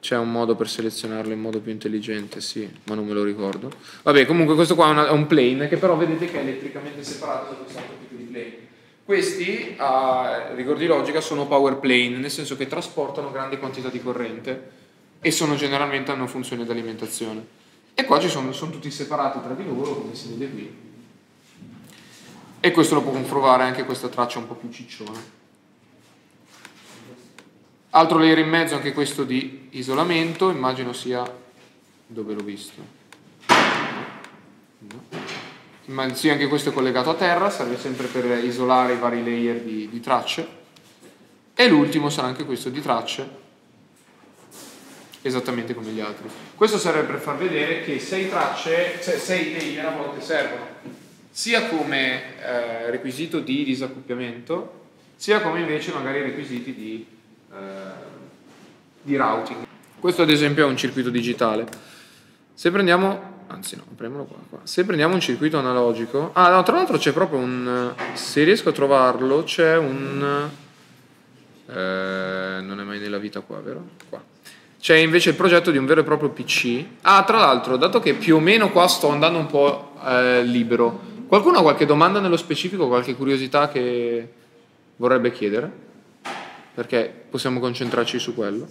C'è un modo per selezionarlo in modo più intelligente, sì, ma non me lo ricordo. Vabbè, comunque questo qua è, una, è un plane che però vedete che è elettricamente separato da questo altro tipo di plane. Questi, a rigor di logica, sono power plane, nel senso che trasportano grandi quantità di corrente e sono generalmente hanno funzione di alimentazione. E qua ci sono, sono tutti separati tra di loro, come si vede qui. E questo lo può comprovare anche questa traccia un po' più cicciona. Altro layer in mezzo, anche questo di isolamento, immagino sia... dove l'ho visto? No. Sì, anche questo è collegato a terra, serve sempre per isolare i vari layer di, di tracce. E l'ultimo sarà anche questo di tracce, esattamente come gli altri. Questo serve per far vedere che sei tracce, cioè sei layer a volte servono, sia come eh, requisito di disaccoppiamento, sia come invece magari requisiti di... di routing. Questo ad esempio è un circuito digitale. Se prendiamo, anzi no, premolo qua, qua. Se prendiamo un circuito analogico, ah no, tra l'altro c'è proprio un, se riesco a trovarlo, c'è un eh, non è mai nella vita qua, vero? Qua. C'è invece il progetto di un vero e proprio P C. Ah, tra l'altro, dato che più o meno qua sto andando un po' eh, libero, Qualcuno ha qualche domanda nello specifico, qualche curiosità che vorrebbe chiedere? Perché possiamo concentrarci su quello.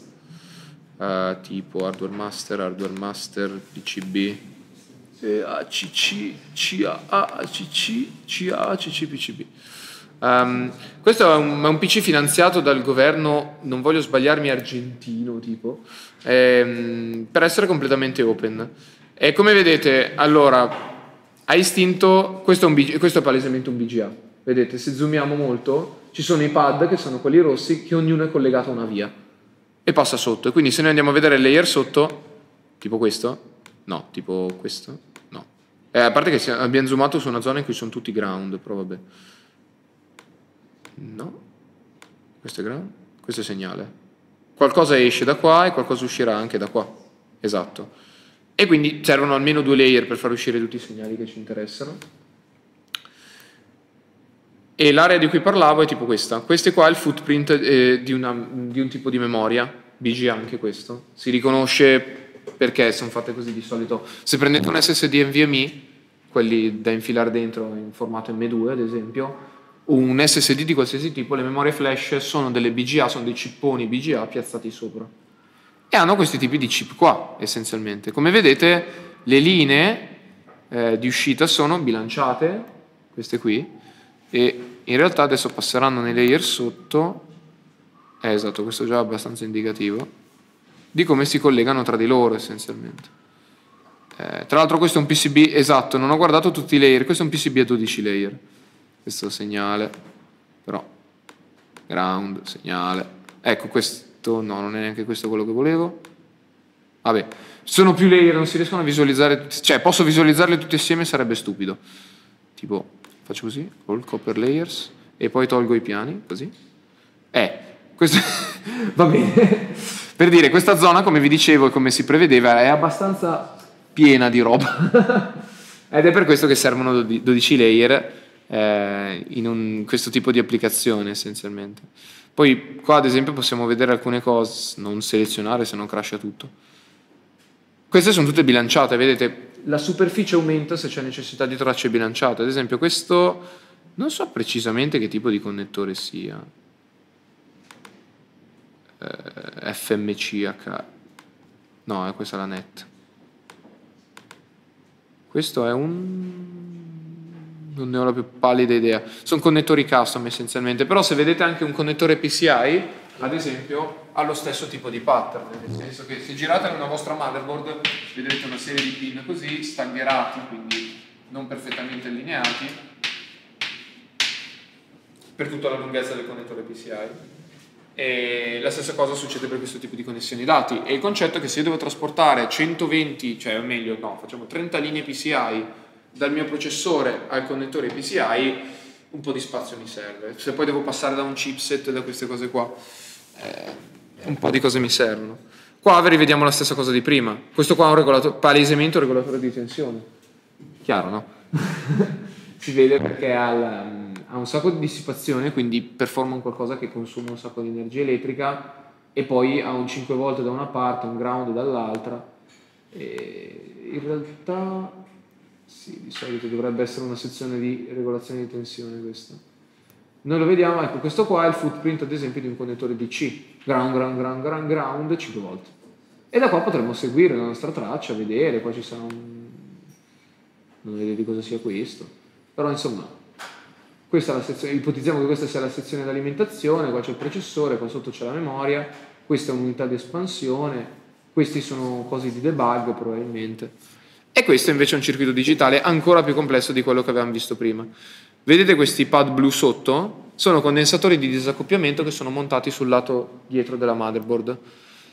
Uh, tipo hardware master, hardware master, P C B, eh, A C C, C A A, A C C, C A A, A C C, P C B. Um, questo è un, è un P C finanziato dal governo, non voglio sbagliarmi, argentino tipo, ehm, per essere completamente open. E come vedete, allora, a istinto, questo è, un, questo è palesemente un B G A. Vedete, se zoomiamo molto, ci sono i pad, che sono quelli rossi, che ognuno è collegato a una via e passa sotto. E quindi se noi andiamo a vedere il layer sotto, tipo questo, no, tipo questo, no. Eh, a parte che abbiamo zoomato su una zona in cui sono tutti ground, però vabbè. No, questo è ground, questo è segnale. Qualcosa esce da qua e qualcosa uscirà anche da qua, esatto. E quindi servono almeno due layer per far uscire tutti i segnali che ci interessano. E l'area di cui parlavo è tipo questa. Questo qua è il footprint eh, di, una, di un tipo di memoria, B G A anche questo. Si riconosce perché sono fatte così di solito. Se prendete un S S D NVMe, quelli da infilare dentro in formato M due ad esempio, o un S S D di qualsiasi tipo, le memorie flash sono delle B G A, sono dei chipponi B G A piazzati sopra. E hanno questi tipi di chip qua, essenzialmente. Come vedete, le linee eh, di uscita sono bilanciate, queste qui, e in realtà adesso passeranno nei layer sotto, eh, esatto, questo è già abbastanza indicativo, di come si collegano tra di loro, essenzialmente. Eh, tra l'altro questo è un P C B, esatto, non ho guardato tutti i layer, questo è un P C B a dodici layer. Questo segnale, però, ground, segnale, ecco questo. No, non è neanche questo quello che volevo. Vabbè, sono più layer, non si riescono a visualizzare, cioè posso visualizzarle tutte assieme, sarebbe stupido. Tipo, faccio così, all copper layers, e poi tolgo i piani, così. Eh, questo va bene. Per dire, questa zona, come vi dicevo e come si prevedeva, è abbastanza piena di roba. Ed è per questo che servono dodici layer eh, in un, questo tipo di applicazione, essenzialmente. Poi qua ad esempio possiamo vedere alcune cose, non selezionare se no crasha tutto. Queste sono tutte bilanciate, vedete, la superficie aumenta se c'è necessità di tracce bilanciate. Ad esempio questo, non so precisamente che tipo di connettore sia. Eh, F M C H. No, è questa la net. Questo è un... non ne ho la più pallida idea. Sono connettori custom essenzialmente, però se vedete anche un connettore P C I, ad esempio, ha lo stesso tipo di pattern, nel senso che se girate nella vostra motherboard vedrete una serie di pin così, stangherati, quindi non perfettamente allineati, per tutta la lunghezza del connettore P C I. E la stessa cosa succede per questo tipo di connessioni dati. E il concetto è che se io devo trasportare centoventi, cioè o meglio no, facciamo trenta linee P C I dal mio processore al connettore P C I, un po' di spazio mi serve. Se poi devo passare da un chipset, da queste cose qua, eh, un po' di cose mi servono. Qua rivediamo la stessa cosa di prima. Questo qua è un regolatore, palesemente un regolatore di tensione. Chiaro, no? Si vede perché ha, la, ha un sacco di dissipazione, quindi performa un qualcosa che consuma un sacco di energia elettrica, e poi ha un cinque volt da una parte, un ground dall'altra. In realtà... sì, di solito dovrebbe essere una sezione di regolazione di tensione questa. Noi lo vediamo, ecco, questo qua è il footprint ad esempio di un connettore D C, ground, ground, ground, ground, ground, cinque volt. E da qua potremmo seguire la nostra traccia, vedere, qua ci sarà un... non vedo di cosa sia questo, però insomma, questa è la sezione, ipotizziamo che questa sia la sezione di alimentazione, qua c'è il processore, qua sotto c'è la memoria, questa è un'unità di espansione, questi sono cose di debug probabilmente. E questo invece è un circuito digitale ancora più complesso di quello che avevamo visto prima. Vedete questi pad blu sotto? Sono condensatori di disaccoppiamento che sono montati sul lato dietro della motherboard.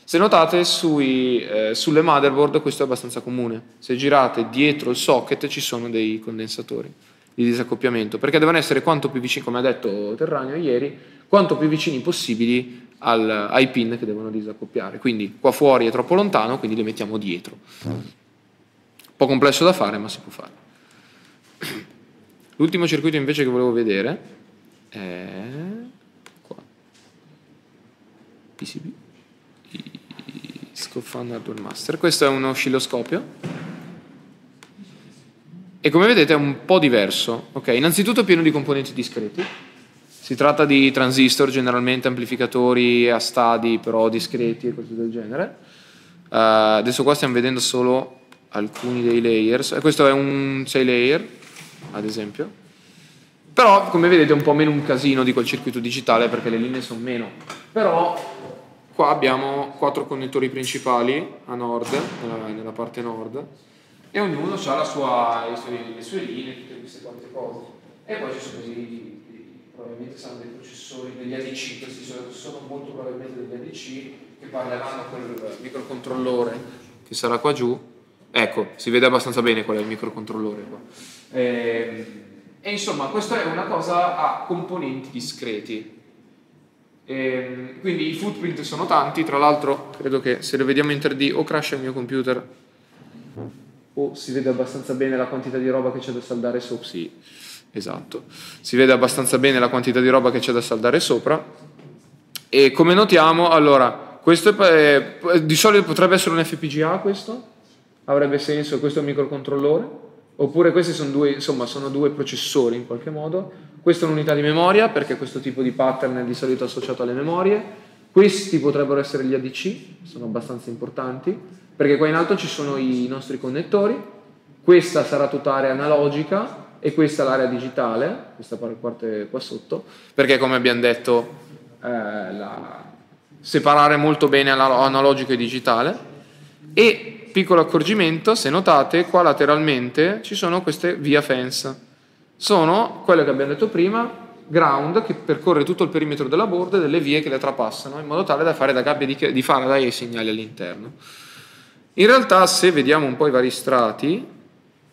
Se notate, sui, eh, sulle motherboard questo è abbastanza comune. Se girate dietro il socket ci sono dei condensatori di disaccoppiamento, perché devono essere quanto più vicini, come ha detto Terranio ieri, quanto più vicini possibili al, ai pin che devono disaccoppiare. Quindi qua fuori è troppo lontano, quindi li mettiamo dietro. Un po' complesso da fare, ma si può fare. L'ultimo circuito invece che volevo vedere è qua, P C B Scofan Hardware Master. Questo è un oscilloscopio e come vedete è un po' diverso. Okay, innanzitutto è pieno di componenti discreti, si tratta di transistor generalmente, amplificatori a stadi però discreti e cose del genere. Uh, adesso qua stiamo vedendo solo alcuni dei layers, e questo è un sei layer ad esempio, però come vedete è un po' meno un casino di quel circuito digitale perché le linee sono meno, però qua abbiamo quattro connettori principali a nord, nella, nella parte nord, e ognuno ha la sua, le, sue, le sue linee, tutte queste quante cose. E poi ci sono dei, probabilmente saranno dei processori, degli A D C, questi sono, sono molto probabilmente degli A D C che parleranno con il microcontrollore che sarà qua giù. Ecco, si vede abbastanza bene qual è il microcontrollore qua. E, e insomma, questa è una cosa a componenti discreti. E quindi i footprint sono tanti, tra l'altro credo che se lo vediamo in tre D o crasha il mio computer o si vede abbastanza bene la quantità di roba che c'è da saldare sopra. Sì, esatto, si vede abbastanza bene la quantità di roba che c'è da saldare sopra. E come notiamo, allora, questo è, di solito potrebbe essere un F P G A, questo avrebbe senso, questo è un microcontrollore. Oppure questi sono due, insomma, sono due processori in qualche modo. Questa è un'unità di memoria, perché questo tipo di pattern è di solito associato alle memorie. Questi potrebbero essere gli A D C, sono abbastanza importanti, perché qua in alto ci sono i nostri connettori. Questa sarà tutta area analogica e questa l'area digitale, questa parte qua sotto, perché come abbiamo detto eh, la... separare molto bene analogico e digitale. E piccolo accorgimento, se notate, qua lateralmente ci sono queste via fence. Sono quello che abbiamo detto prima, ground che percorre tutto il perimetro della board e delle vie che le trapassano, in modo tale da fare da gabbia di, di Faraday ai segnali all'interno. In realtà, se vediamo un po' i vari strati,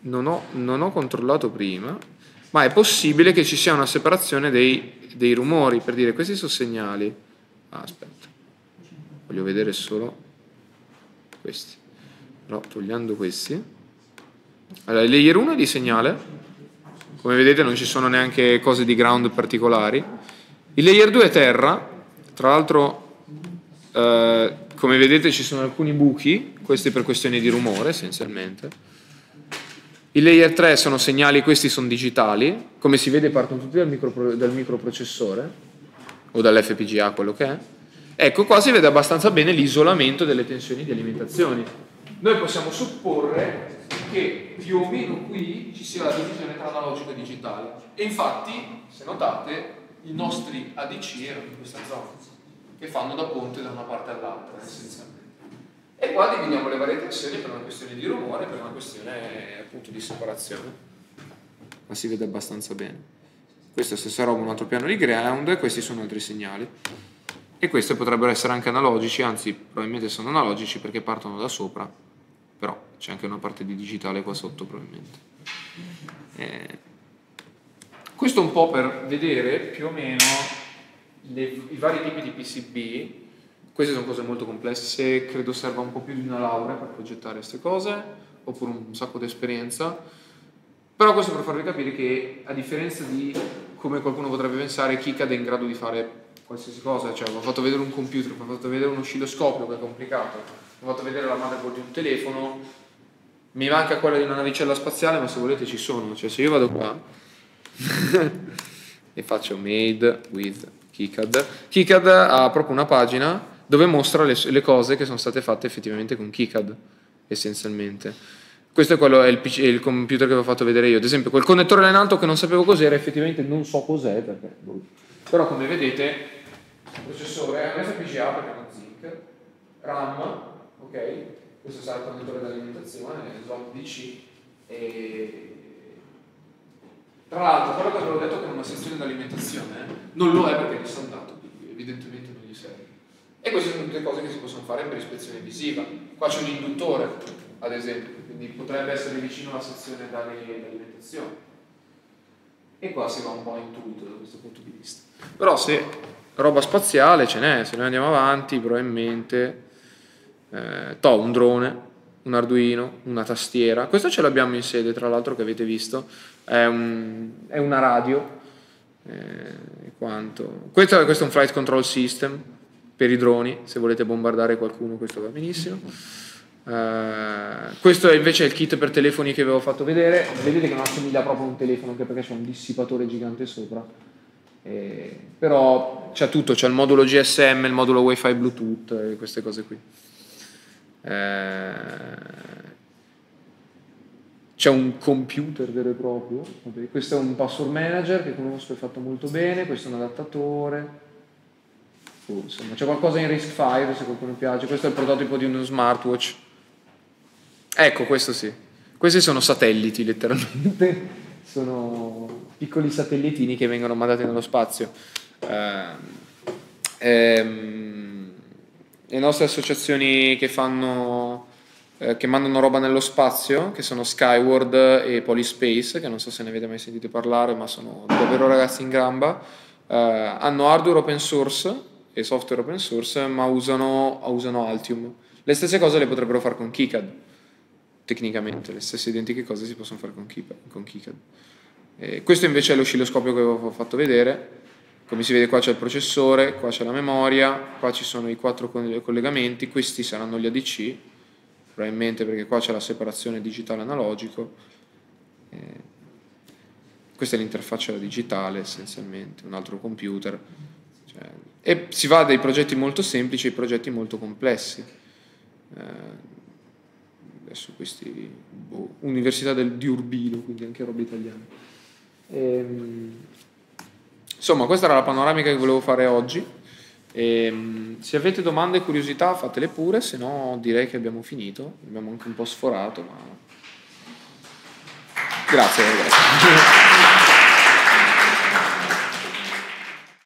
non ho, non ho controllato prima, ma è possibile che ci sia una separazione dei, dei rumori, per dire questi sono segnali. Ah, aspetta, voglio vedere solo questi. No, togliendo questi, allora il layer uno è di segnale, come vedete non ci sono neanche cose di ground particolari. Il layer due è terra, tra l'altro eh, come vedete ci sono alcuni buchi, questi per questioni di rumore essenzialmente. Il layer tre sono segnali, questi sono digitali, come si vede partono tutti dal, micro, dal microprocessore o dall'F P G A, quello che è. Ecco, qua si vede abbastanza bene l'isolamento delle tensioni di alimentazioni. Noi possiamo supporre che più o meno qui ci sia la divisione tra analogico e digitale, e infatti, se notate, i nostri A D C erano in questa zona, che fanno da ponte da una parte all'altra essenzialmente. E qua dividiamo le varie tensioni per una questione di rumore, per una questione appunto di separazione, ma si vede abbastanza bene. Questa stessa roba, un altro piano di ground, e questi sono altri segnali. E questi potrebbero essere anche analogici, anzi probabilmente sono analogici perché partono da sopra. Però c'è anche una parte di digitale qua sotto probabilmente. Eh, questo un po' per vedere più o meno le, i vari tipi di P C B. Queste sono cose molto complesse, credo serva un po' più di una laurea per progettare queste cose, oppure un sacco di esperienza. Però questo per farvi capire che, a differenza di come qualcuno potrebbe pensare, Kikad è in grado di fare qualsiasi cosa. Cioè, vi ho fatto vedere un computer, vi ho fatto vedere un oscilloscopio che è complicato, ho fatto vedere la motherboard di un telefono, mi manca quella di una navicella spaziale, ma se volete ci sono. Cioè, se io vado qua e faccio made with Kikad, Kikad ha proprio una pagina dove mostra le, le cose che sono state fatte effettivamente con Kikad essenzialmente. Questo è, quello, è il, P C, il computer che vi ho fatto vedere io, ad esempio quel connettore là in alto che non sapevo cos'era, effettivamente non so cos'è perché... però come vedete il processore è un F P G A perché è uno zinc, RAM, ok, questo sarà il connettore dell'alimentazione, slot D C. E... tra l'altro, quello che avevo detto che era una sezione dell'alimentazione non lo è perché è risaldato, quindi evidentemente non gli serve. E queste sono tutte cose che si possono fare per ispezione visiva. Qua c'è un induttore, ad esempio, quindi potrebbe essere vicino alla sezione dell'alimentazione. E qua si va un po' in tutto da questo punto di vista. Però se roba spaziale ce n'è, se noi andiamo avanti probabilmente... Eh, to, un drone, un Arduino, una tastiera. Questo ce l'abbiamo in sede, tra l'altro, che avete visto. È, un, è una radio. Eh, quanto. Questo, questo è un flight control system per i droni. Se volete bombardare qualcuno, questo va benissimo. Uh, questo è invece il kit per telefoni che avevo fatto vedere. Vedete che non assomiglia proprio a un telefono, anche perché c'è un dissipatore gigante sopra, eh, però c'è tutto, c'è il modulo G S M, il modulo Wi-Fi, Bluetooth e eh, queste cose qui. Eh, c'è un computer vero e proprio. Vabbè, questo è un password manager che conosco e fatto molto bene. Questo è un adattatore. Oh, insomma, c'è qualcosa in RISC-V se qualcuno piace. Questo è il prototipo di uno smartwatch. Ecco, questo sì. Questi sono satelliti, letteralmente. Sono piccoli satellitini che vengono mandati nello spazio. Eh, ehm, le nostre associazioni che fanno, eh, che mandano roba nello spazio, che sono Skyward e Polyspace, che non so se ne avete mai sentito parlare, ma sono davvero ragazzi in gamba, eh, hanno hardware open source e software open source, ma usano, usano Altium. Le stesse cose le potrebbero fare con Kicad. Tecnicamente le stesse identiche cose si possono fare con, con Kicad. Eh, questo invece è l'oscilloscopio che avevo fatto vedere. Come si vede qua c'è il processore, qua c'è la memoria, qua ci sono i quattro collegamenti, questi saranno gli A D C, probabilmente, perché qua c'è la separazione digitale analogico. Eh, questa è l'interfaccia digitale essenzialmente, un altro computer. Cioè, e si va dai progetti molto semplici ai progetti molto complessi. Eh, Adesso questi, boh, Università del, di Urbino, quindi anche roba italiana. Ehm, insomma, questa era la panoramica che volevo fare oggi. Ehm, se avete domande e curiosità fatele pure, se no direi che abbiamo finito. Abbiamo anche un po' sforato, ma... Grazie, ragazzi.